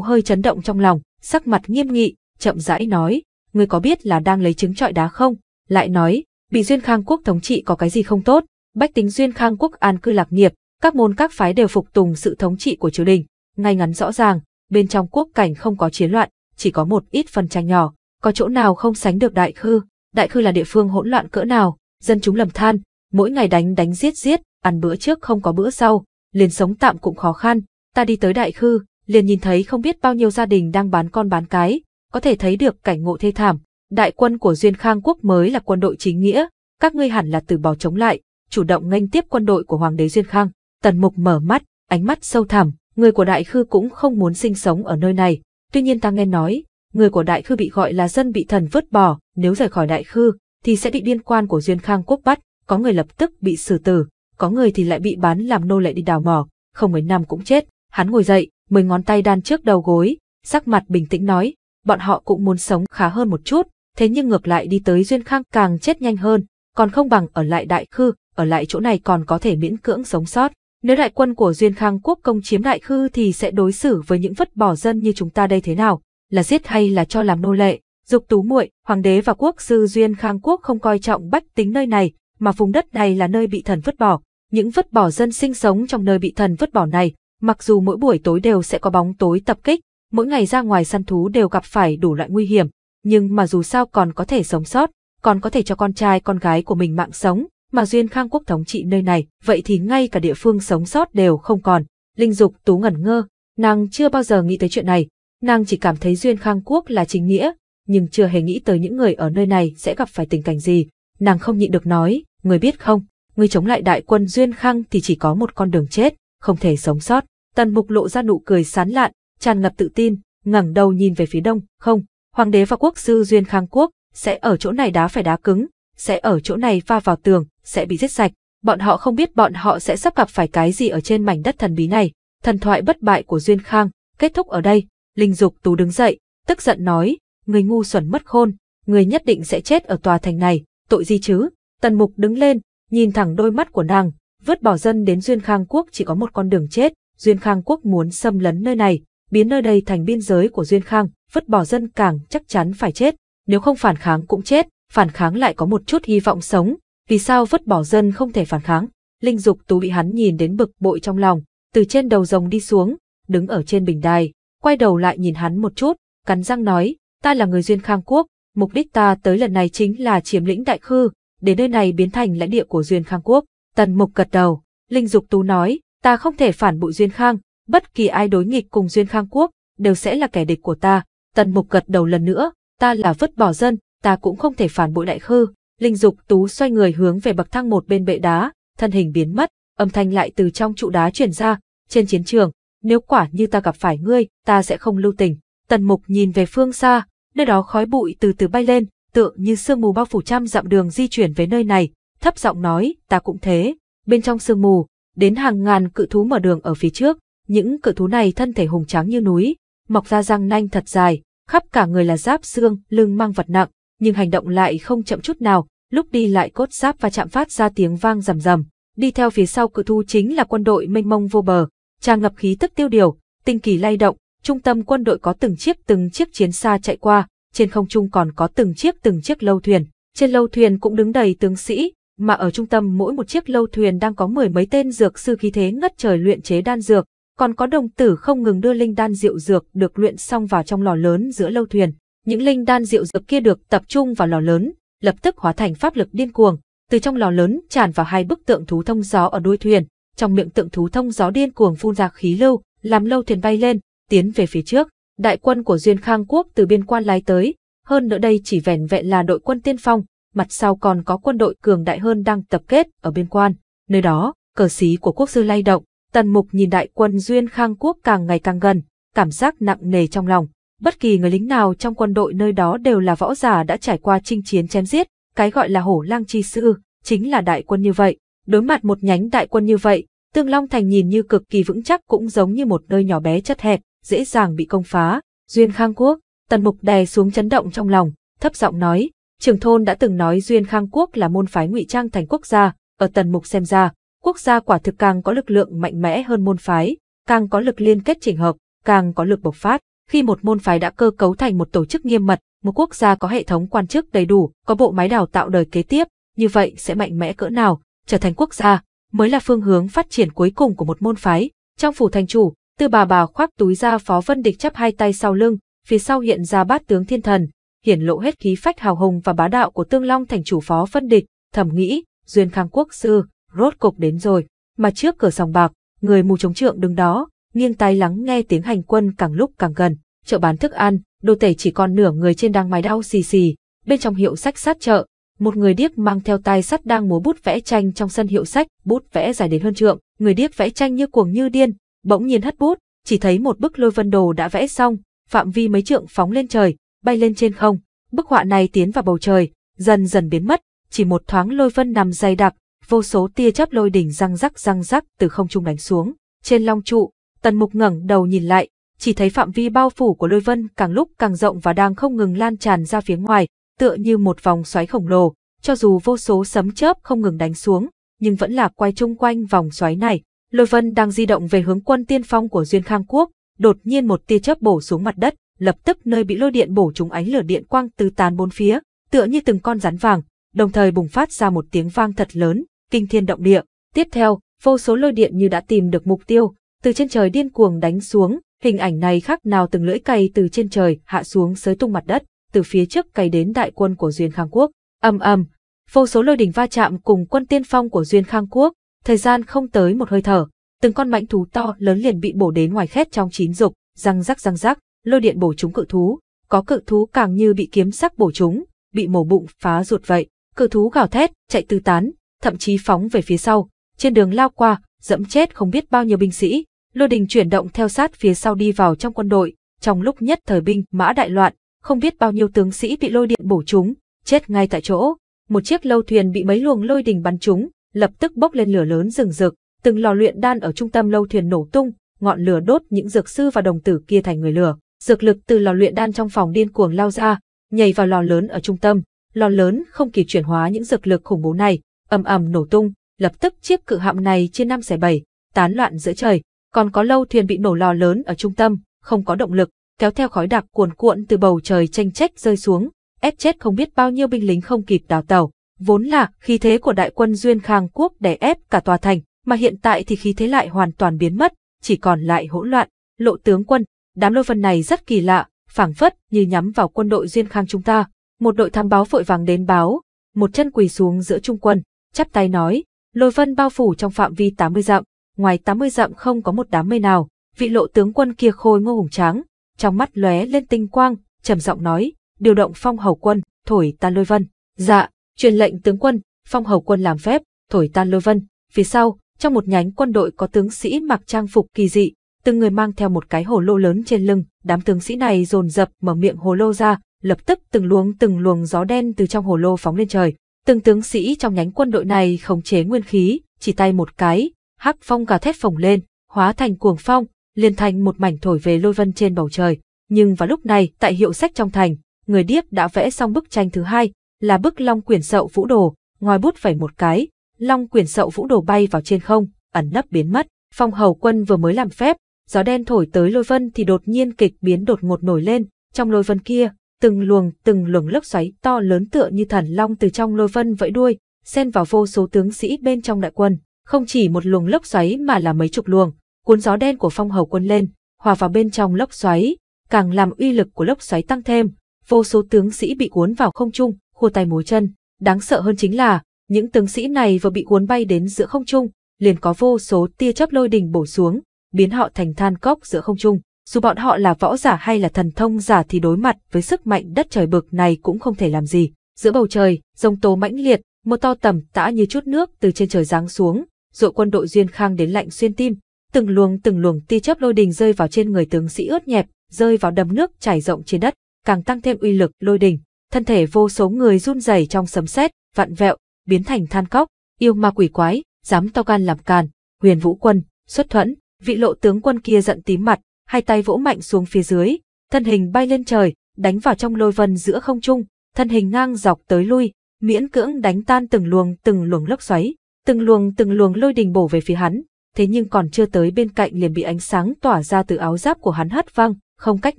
hơi chấn động trong lòng, sắc mặt nghiêm nghị, chậm rãi nói, ngươi có biết là đang lấy trứng trọi đá không? Lại nói, bị Duyên Khang Quốc thống trị có cái gì không tốt, bách tính Duyên Khang Quốc an cư lạc nghiệp, các môn các phái đều phục tùng sự thống trị của triều đình, ngay ngắn rõ ràng, bên trong quốc cảnh không có chiến loạn, chỉ có một ít phần tranh nhỏ, có chỗ nào không sánh được Đại Khư? Đại Khư là địa phương hỗn loạn cỡ nào, dân chúng lầm than, mỗi ngày đánh đánh giết giết, ăn bữa trước không có bữa sau, liền sống tạm cũng khó khăn. Ta đi tới Đại Khư, liền nhìn thấy không biết bao nhiêu gia đình đang bán con bán cái, có thể thấy được cảnh ngộ thê thảm. Đại quân của Duyên Khang Quốc mới là quân đội chính nghĩa, các ngươi hẳn là từ bỏ chống lại, chủ động nghênh tiếp quân đội của hoàng đế Duyên Khang. Tần Mục mở mắt, ánh mắt sâu thẳm, người của Đại Khư cũng không muốn sinh sống ở nơi này, tuy nhiên ta nghe nói, người của Đại Khư bị gọi là dân bị thần vứt bỏ, nếu rời khỏi Đại Khư thì sẽ bị biên quan của Duyên Khang Quốc bắt, có người lập tức bị xử tử, có người thì lại bị bán làm nô lệ đi đào mỏ, không mấy năm cũng chết. Hắn ngồi dậy, mười ngón tay đan trước đầu gối, sắc mặt bình tĩnh nói, bọn họ cũng muốn sống khá hơn một chút, thế nhưng ngược lại đi tới Duyên Khang càng chết nhanh hơn, còn không bằng ở lại Đại Khư, ở lại chỗ này còn có thể miễn cưỡng sống sót. Nếu đại quân của Duyên Khang Quốc công chiếm Đại Khư thì sẽ đối xử với những vứt bỏ dân như chúng ta đây thế nào, là giết hay là cho làm nô lệ? Dục Tú muội, hoàng đế và quốc sư Duyên Khang Quốc không coi trọng bách tính nơi này, mà vùng đất này là nơi bị thần vứt bỏ, những vứt bỏ dân sinh sống trong nơi bị thần vứt bỏ này, mặc dù mỗi buổi tối đều sẽ có bóng tối tập kích, mỗi ngày ra ngoài săn thú đều gặp phải đủ loại nguy hiểm, nhưng mà dù sao còn có thể sống sót, còn có thể cho con trai con gái của mình mạng sống, mà Duyên Khang Quốc thống trị nơi này, vậy thì ngay cả địa phương sống sót đều không còn. Linh Dục Tú ngẩn ngơ, nàng chưa bao giờ nghĩ tới chuyện này, nàng chỉ cảm thấy Duyên Khang Quốc là chính nghĩa, nhưng chưa hề nghĩ tới những người ở nơi này sẽ gặp phải tình cảnh gì. Nàng không nhịn được nói, người biết không, người chống lại đại quân Duyên Khang thì chỉ có một con đường chết, không thể sống sót. Tần Mục lộ ra nụ cười sán lạn, tràn ngập tự tin, ngẩng đầu nhìn về phía đông, không, hoàng đế và quốc sư Duyên Khang Quốc sẽ ở chỗ này đá phải đá cứng, sẽ ở chỗ này va vào tường, sẽ bị giết sạch, bọn họ không biết bọn họ sẽ sắp gặp phải cái gì ở trên mảnh đất thần bí này. Thần thoại bất bại của Duyên Khang kết thúc ở đây. Linh Dục Tú đứng dậy, tức giận nói, người ngu xuẩn mất khôn, người nhất định sẽ chết ở tòa thành này, tội gì chứ? Tần Mục đứng lên, nhìn thẳng đôi mắt của nàng, vứt bỏ dân đến Duyên Khang Quốc chỉ có một con đường chết, Duyên Khang Quốc muốn xâm lấn nơi này, biến nơi đây thành biên giới của Duyên Khang, vứt bỏ dân càng chắc chắn phải chết, nếu không phản kháng cũng chết, phản kháng lại có một chút hy vọng sống, vì sao vứt bỏ dân không thể phản kháng? Linh Dục Tú bị hắn nhìn đến bực bội trong lòng, từ trên đầu rồng đi xuống, đứng ở trên bình đài, quay đầu lại nhìn hắn một chút, cắn răng nói, ta là người Duyên Khang Quốc, mục đích ta tới lần này chính là chiếm lĩnh Đại Khư, để nơi này biến thành lãnh địa của Duyên Khang Quốc. Tần Mục gật đầu. Linh Dục Tú nói, ta không thể phản bội Duyên Khang, bất kỳ ai đối nghịch cùng Duyên Khang Quốc đều sẽ là kẻ địch của ta. Tần Mục gật đầu lần nữa, ta là vứt bỏ dân, ta cũng không thể phản bội Đại Khư. Linh Dục Tú xoay người hướng về bậc thang một bên bệ đá, thân hình biến mất, âm thanh lại từ trong trụ đá truyền ra, trên chiến trường, nếu quả như ta gặp phải ngươi, ta sẽ không lưu tình. Tần Mục nhìn về phương xa, nơi đó khói bụi từ từ bay lên, tựa như sương mù bao phủ trăm dặm đường di chuyển về nơi này, thấp giọng nói, ta cũng thế. Bên trong sương mù, đến hàng ngàn cự thú mở đường ở phía trước, những cự thú này thân thể hùng tráng như núi, mọc ra răng nanh thật dài, khắp cả người là giáp xương, lưng mang vật nặng, nhưng hành động lại không chậm chút nào, lúc đi lại cốt giáp và chạm phát ra tiếng vang rầm rầm. Đi theo phía sau cự thú chính là quân đội mênh mông vô bờ, tràn ngập khí tức tiêu điều, tinh kỳ lay động, trung tâm quân đội có từng chiếc từng chiếc chiến xa chạy qua, trên không trung còn có từng chiếc từng chiếc lâu thuyền, trên lâu thuyền cũng đứng đầy tướng sĩ, mà ở trung tâm mỗi một chiếc lâu thuyền đang có mười mấy tên dược sư khí thế ngất trời luyện chế đan dược, còn có đồng tử không ngừng đưa linh đan rượu dược được luyện xong vào trong lò lớn giữa lâu thuyền. Những linh đan rượu dược kia được tập trung vào lò lớn, lập tức hóa thành pháp lực điên cuồng, từ trong lò lớn tràn vào hai bức tượng thú thông gió ở đuôi thuyền, trong miệng tượng thú thông gió điên cuồng phun ra khí lưu, làm lâu thuyền bay lên, tiến về phía trước. Đại quân của Duyên Khang Quốc từ biên quan lái tới, hơn nữa đây chỉ vẻn vẹn là đội quân tiên phong, mặt sau còn có quân đội cường đại hơn đang tập kết ở biên quan. Nơi đó, cờ xí của quốc sư lay động, Tần Mục nhìn đại quân Duyên Khang Quốc càng ngày càng gần, cảm giác nặng nề trong lòng. Bất kỳ người lính nào trong quân đội nơi đó đều là võ giả đã trải qua chinh chiến chém giết, cái gọi là hổ lang chi sư, chính là đại quân như vậy. Đối mặt một nhánh đại quân như vậy, Tương Long Thành nhìn như cực kỳ vững chắc cũng giống như một nơi nhỏ bé chật hẹp, dễ dàng bị công phá. Duyên Khang Quốc, Tần Mục đè xuống chấn động trong lòng, thấp giọng nói, Trưởng thôn đã từng nói Duyên Khang Quốc là môn phái ngụy trang thành quốc gia, ở Tần Mục xem ra, quốc gia quả thực càng có lực lượng mạnh mẽ hơn môn phái, càng có lực liên kết chỉnh hợp, càng có lực bộc phát. Khi một môn phái đã cơ cấu thành một tổ chức nghiêm mật, một quốc gia có hệ thống quan chức đầy đủ, có bộ máy đào tạo đời kế tiếp, như vậy sẽ mạnh mẽ cỡ nào, trở thành quốc gia, mới là phương hướng phát triển cuối cùng của một môn phái. Trong phủ thành chủ, Tư bà bà khoác túi ra, Phó Vân Địch chắp hai tay sau lưng, phía sau hiện ra bát tướng thiên thần, hiển lộ hết khí phách hào hùng và bá đạo của Tương Long thành chủ Phó Vân Địch, thầm nghĩ, Duyên Khang Quốc sư, rốt cục đến rồi. Mà trước cửa sòng bạc, người mù chống trượng đứng đó, nghiêng tai lắng nghe tiếng hành quân càng lúc càng gần. Chợ bán thức ăn, đồ tể chỉ còn nửa người trên đang mài đau xì xì. Bên trong hiệu sách sát chợ, một người điếc mang theo tay sắt đang múa bút vẽ tranh trong sân hiệu sách, bút vẽ dài đến hơn trượng. Người điếc vẽ tranh như cuồng như điên, bỗng nhiên hất bút, chỉ thấy một bức lôi vân đồ đã vẽ xong, phạm vi mấy trượng phóng lên trời, bay lên trên không. Bức họa này tiến vào bầu trời, dần dần biến mất, chỉ một thoáng lôi vân nằm dày đặc, vô số tia chớp lôi đỉnh răng rắc răng rắc từ không trung đánh xuống. Trên long trụ, Tần Mục ngẩng đầu nhìn lại, chỉ thấy phạm vi bao phủ của lôi vân càng lúc càng rộng và đang không ngừng lan tràn ra phía ngoài, tựa như một vòng xoáy khổng lồ. Cho dù vô số sấm chớp không ngừng đánh xuống, nhưng vẫn là quay chung quanh vòng xoáy này. Lôi vân đang di động về hướng quân tiên phong của Duyên Khang Quốc, đột nhiên một tia chớp bổ xuống mặt đất, lập tức nơi bị lôi điện bổ trúng ánh lửa điện quang tứ tán bốn phía, tựa như từng con rắn vàng, đồng thời bùng phát ra một tiếng vang thật lớn, kinh thiên động địa. Tiếp theo, vô số lôi điện như đã tìm được mục tiêu, từ trên trời điên cuồng đánh xuống. Hình ảnh này khác nào từng lưỡi cày từ trên trời hạ xuống xới tung mặt đất, từ phía trước cày đến đại quân của Duyên Khang Quốc. Ầm ầm, vô số lôi đỉnh va chạm cùng quân tiên phong của Duyên Khang Quốc, thời gian không tới một hơi thở, từng con mãnh thú to lớn liền bị bổ đến ngoài khét trong chín dục, răng rắc răng rắc, lôi điện bổ trúng cự thú, có cự thú càng như bị kiếm sắc bổ trúng, bị mổ bụng phá ruột vậy, cự thú gào thét, chạy tứ tán, thậm chí phóng về phía sau, trên đường lao qua, dẫm chết không biết bao nhiêu binh sĩ. Lôi đình chuyển động theo sát phía sau đi vào trong quân đội, trong lúc nhất thời binh mã đại loạn, không biết bao nhiêu tướng sĩ bị lôi điện bổ trúng, chết ngay tại chỗ. Một chiếc lâu thuyền bị mấy luồng lôi đình bắn trúng, lập tức bốc lên lửa lớn rừng rực, từng lò luyện đan ở trung tâm lâu thuyền nổ tung, ngọn lửa đốt những dược sư và đồng tử kia thành người lửa. Dược lực từ lò luyện đan trong phòng điên cuồng lao ra, nhảy vào lò lớn ở trung tâm, lò lớn không kịp chuyển hóa những dược lực khủng bố này, ầm ầm nổ tung, lập tức chiếc cự hạm này chia năm xẻ bảy, tán loạn giữa trời. Còn có lâu thuyền bị nổ lò lớn ở trung tâm, không có động lực, kéo theo khói đặc cuồn cuộn từ bầu trời chênh chách rơi xuống, ép chết không biết bao nhiêu binh lính không kịp đào tàu. Vốn là khí thế của đại quân Duyên Khang Quốc đè ép cả tòa thành, mà hiện tại thì khí thế lại hoàn toàn biến mất, chỉ còn lại hỗn loạn. Lộ tướng quân, đám lôi vân này rất kỳ lạ, phảng phất như nhắm vào quân đội Duyên Khang chúng ta. Một đội thám báo vội vàng đến báo, một chân quỳ xuống giữa trung quân, chắp tay nói, lôi vân bao phủ trong phạm vi tám mươi dặm. Ngoài tám mươi dặm không có một đám mây nào. Vị lộ tướng quân kia khôi ngô hùng tráng, trong mắt lóe lên tinh quang, trầm giọng nói, điều động phong hầu quân, thổi tan lôi vân. Dạ, truyền lệnh tướng quân. Phong hầu quân làm phép, thổi tan lôi vân. Phía sau, trong một nhánh quân đội có tướng sĩ mặc trang phục kỳ dị, từng người mang theo một cái hồ lô lớn trên lưng. Đám tướng sĩ này dồn dập mở miệng hồ lô ra, lập tức từng luồng từng luồng gió đen từ trong hồ lô phóng lên trời. Từng tướng sĩ trong nhánh quân đội này khống chế nguyên khí, chỉ tay một cái, hắc phong gào thét phồng lên, hóa thành cuồng phong, liền thành một mảnh thổi về lôi vân trên bầu trời. Nhưng vào lúc này, tại hiệu sách trong thành, người điếc đã vẽ xong bức tranh thứ hai, là bức Long Quyển Sậu Vũ Đồ. Ngòi bút vẩy một cái, Long Quyển Sậu Vũ Đồ bay vào trên không, ẩn nấp biến mất. Phong hầu quân vừa mới làm phép, gió đen thổi tới lôi vân thì đột nhiên kịch biến đột ngột nổi lên. Trong lôi vân kia, từng luồng từng luồng lốc xoáy to lớn tựa như thần long từ trong lôi vân vẫy đuôi, xen vào vô số tướng sĩ bên trong đại quân. Không chỉ một luồng lốc xoáy mà là mấy chục luồng, cuốn gió đen của phong hầu quân lên, hòa vào bên trong lốc xoáy, càng làm uy lực của lốc xoáy tăng thêm. Vô số tướng sĩ bị cuốn vào không trung, khua tay múa chân. Đáng sợ hơn chính là, những tướng sĩ này vừa bị cuốn bay đến giữa không trung, liền có vô số tia chớp lôi đình bổ xuống, biến họ thành than cốc giữa không trung. Dù bọn họ là võ giả hay là thần thông giả thì đối mặt với sức mạnh đất trời bực này cũng không thể làm gì. Giữa bầu trời, giông tố mãnh liệt, mưa to tầm tã như chút nước từ trên trời giáng xuống, dội quân đội Duyên Khang đến lạnh xuyên tim. Từng luồng từng luồng tia chớp lôi đình rơi vào trên người tướng sĩ ướt nhẹp, rơi vào đầm nước chảy rộng trên đất, càng tăng thêm uy lực lôi đình. Thân thể vô số người run rẩy trong sấm sét, vặn vẹo, biến thành than cóc. Yêu ma quỷ quái, dám to gan làm càn. Huyền Vũ quân, xuất thuẫn. Vị lộ tướng quân kia giận tím mặt, hai tay vỗ mạnh xuống phía dưới, thân hình bay lên trời, đánh vào trong lôi vân giữa không trung, thân hình ngang dọc tới lui, miễn cưỡng đánh tan từng luồng từng luồng lốc xoáy, từng luồng từng luồng lôi đình bổ về phía hắn, thế nhưng còn chưa tới bên cạnh liền bị ánh sáng tỏa ra từ áo giáp của hắn hất văng, không cách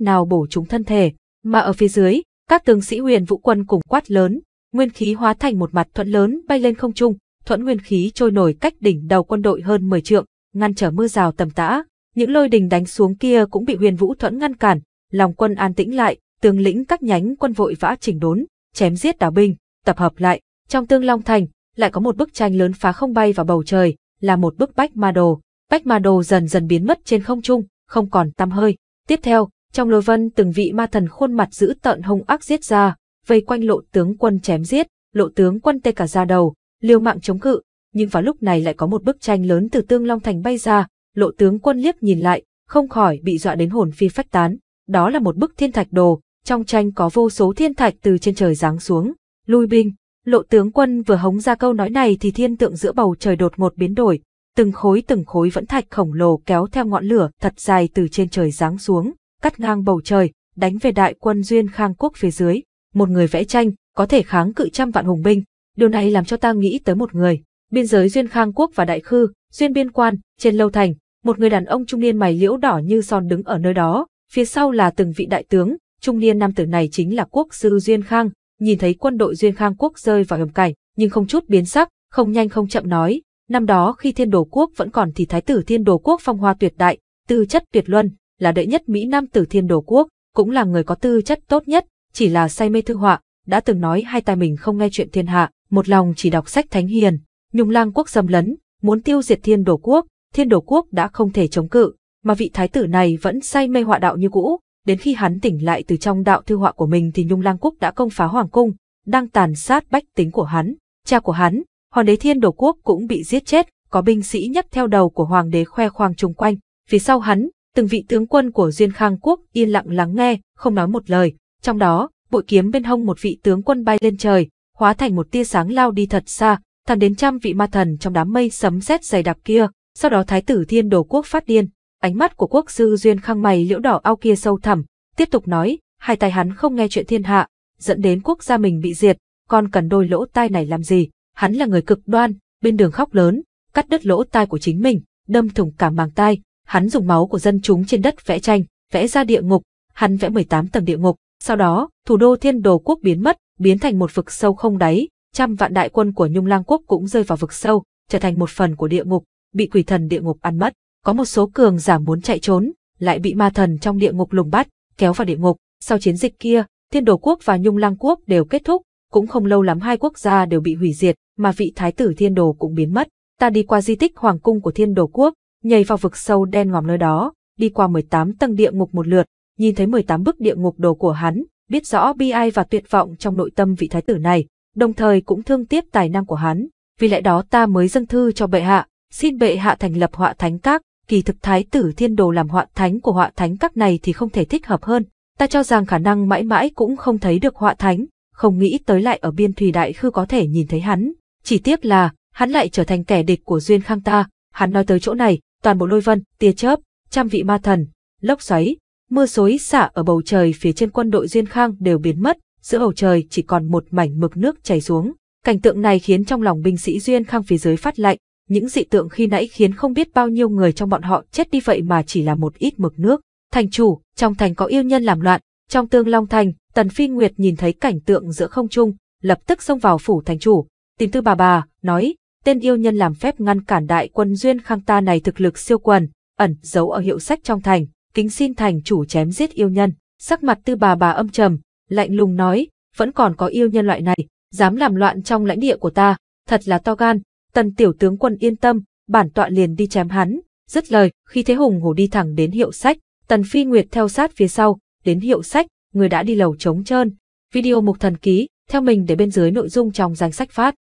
nào bổ trúng thân thể. Mà ở phía dưới, các tướng sĩ Huyền Vũ Quân cùng quát lớn, nguyên khí hóa thành một mặt thuẫn lớn bay lên không trung, thuẫn nguyên khí trôi nổi cách đỉnh đầu quân đội hơn mười trượng, ngăn trở mưa rào tầm tã. Những lôi đình đánh xuống kia cũng bị Huyền Vũ thuẫn ngăn cản, lòng quân an tĩnh lại, tướng lĩnh các nhánh quân vội vã chỉnh đốn, chém giết đào binh, tập hợp lại. Trong Tương Long Thành, lại có một bức tranh lớn phá không bay vào bầu trời, là một bức bách ma đồ. Bách ma đồ dần dần biến mất trên không trung, không còn tăm hơi. Tiếp theo, trong lôi vân từng vị ma thần khuôn mặt dữ tợn hung ác giết ra, vây quanh Lộ tướng quân chém giết, Lộ tướng quân tê cả da đầu, liều mạng chống cự. Nhưng vào lúc này lại có một bức tranh lớn từ Tương Long Thành bay ra, Lộ tướng quân liếc nhìn lại, không khỏi bị dọa đến hồn phi phách tán. Đó là một bức thiên thạch đồ, trong tranh có vô số thiên thạch từ trên trời giáng xuống. Lui binh! Lộ tướng quân vừa hống ra câu nói này thì thiên tượng giữa bầu trời đột ngột biến đổi, từng khối từng khối vẫn thạch khổng lồ kéo theo ngọn lửa thật dài từ trên trời giáng xuống, cắt ngang bầu trời, đánh về đại quân Duyên Khang Quốc phía dưới. Một người vẽ tranh có thể kháng cự trăm vạn hùng binh, điều này làm cho ta nghĩ tới một người. Biên giới Duyên Khang Quốc và Đại Khư, Duyên biên quan, trên lâu thành, một người đàn ông trung niên mày liễu đỏ như son đứng ở nơi đó, phía sau là từng vị đại tướng. Trung niên nam tử này chính là quốc sư Duyên Khang. Nhìn thấy quân đội Duyên Khang Quốc rơi vào hiểm cảnh, nhưng không chút biến sắc, không nhanh không chậm nói, năm đó khi Thiên Đô Quốc vẫn còn thì Thái tử Thiên Đô Quốc phong hoa tuyệt đại, tư chất tuyệt luân, là đệ nhất mỹ nam tử Thiên Đô Quốc, cũng là người có tư chất tốt nhất, chỉ là say mê thư họa, đã từng nói hai tai mình không nghe chuyện thiên hạ, một lòng chỉ đọc sách thánh hiền. Nhung Lang Quốc xâm lấn, muốn tiêu diệt Thiên Đô Quốc, Thiên Đô Quốc đã không thể chống cự, mà vị thái tử này vẫn say mê họa đạo như cũ. Đến khi hắn tỉnh lại từ trong đạo thư họa của mình thì Nhung Lang Quốc đã công phá hoàng cung, đang tàn sát bách tính của hắn. Cha của hắn, hoàng đế Thiên Đô Quốc cũng bị giết chết, có binh sĩ nhấc theo đầu của hoàng đế khoe khoang chung quanh. Phía sau hắn, từng vị tướng quân của Duyên Khang Quốc yên lặng lắng nghe, không nói một lời. Trong đó, bội kiếm bên hông một vị tướng quân bay lên trời, hóa thành một tia sáng lao đi thật xa, thẳng đến trăm vị ma thần trong đám mây sấm sét dày đặc kia. Sau đó Thái tử Thiên Đô Quốc phát điên. Ánh mắt của quốc sư Duyên Khang mày liễu đỏ ao kia sâu thẳm, tiếp tục nói, hai tai hắn không nghe chuyện thiên hạ, dẫn đến quốc gia mình bị diệt, còn cần đôi lỗ tai này làm gì? Hắn là người cực đoan, bên đường khóc lớn, cắt đứt lỗ tai của chính mình, đâm thủng cả màng tai, hắn dùng máu của dân chúng trên đất vẽ tranh, vẽ ra địa ngục, hắn vẽ mười tám tầng địa ngục, sau đó, thủ đô Thiên Đô Quốc biến mất, biến thành một vực sâu không đáy, trăm vạn đại quân của Nhung Lang Quốc cũng rơi vào vực sâu, trở thành một phần của địa ngục, bị quỷ thần địa ngục ăn mất. Có một số cường giả muốn chạy trốn, lại bị ma thần trong địa ngục lùng bắt, kéo vào địa ngục. Sau chiến dịch kia, Thiên Đô Quốc và Nhung Lang Quốc đều kết thúc, cũng không lâu lắm hai quốc gia đều bị hủy diệt, mà vị thái tử Thiên Đô cũng biến mất. Ta đi qua di tích hoàng cung của Thiên Đô Quốc, nhảy vào vực sâu đen ngòm nơi đó, đi qua mười tám tầng địa ngục một lượt, nhìn thấy mười tám bức địa ngục đồ của hắn, biết rõ bi ai và tuyệt vọng trong nội tâm vị thái tử này, đồng thời cũng thương tiếc tài năng của hắn. Vì lẽ đó ta mới dâng thư cho bệ hạ, xin bệ hạ thành lập họa thánh các. Kỳ thực Thái tử Thiên Đô làm họa thánh của họa thánh các này thì không thể thích hợp hơn. Ta cho rằng khả năng mãi mãi cũng không thấy được họa thánh, không nghĩ tới lại ở biên thủy đại khư có thể nhìn thấy hắn. Chỉ tiếc là, hắn lại trở thành kẻ địch của Duyên Khang ta. Hắn nói tới chỗ này, toàn bộ lôi vân, tia chớp, trăm vị ma thần, lốc xoáy, mưa xối xả ở bầu trời phía trên quân đội Duyên Khang đều biến mất, giữa bầu trời chỉ còn một mảnh mực nước chảy xuống. Cảnh tượng này khiến trong lòng binh sĩ Duyên Khang phía dưới phát lạnh. Những dị tượng khi nãy khiến không biết bao nhiêu người trong bọn họ chết đi vậy mà chỉ là một ít mực nước. Thành chủ, trong thành có yêu nhân làm loạn. Trong Tương Long Thành, Tần Phi Nguyệt nhìn thấy cảnh tượng giữa không trung, lập tức xông vào phủ thành chủ, tìm Tư bà bà, nói, tên yêu nhân làm phép ngăn cản đại quân Duyên Khang ta này thực lực siêu quần, ẩn giấu ở hiệu sách trong thành, kính xin thành chủ chém giết yêu nhân. Sắc mặt Tư bà bà âm trầm, lạnh lùng nói, vẫn còn có yêu nhân loại này, dám làm loạn trong lãnh địa của ta, thật là to gan. Tần tiểu tướng quân yên tâm, bản tọa liền đi chém hắn. Dứt lời, khi thế hùng hổ đi thẳng đến hiệu sách, Tần Phi Nguyệt theo sát phía sau. Đến hiệu sách, người đã đi lầu trống trơn. Video Mục Thần Ký, theo mình để bên dưới nội dung trong danh sách phát.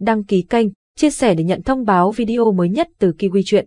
Đăng ký kênh, chia sẻ để nhận thông báo video mới nhất từ KiWi Truyện.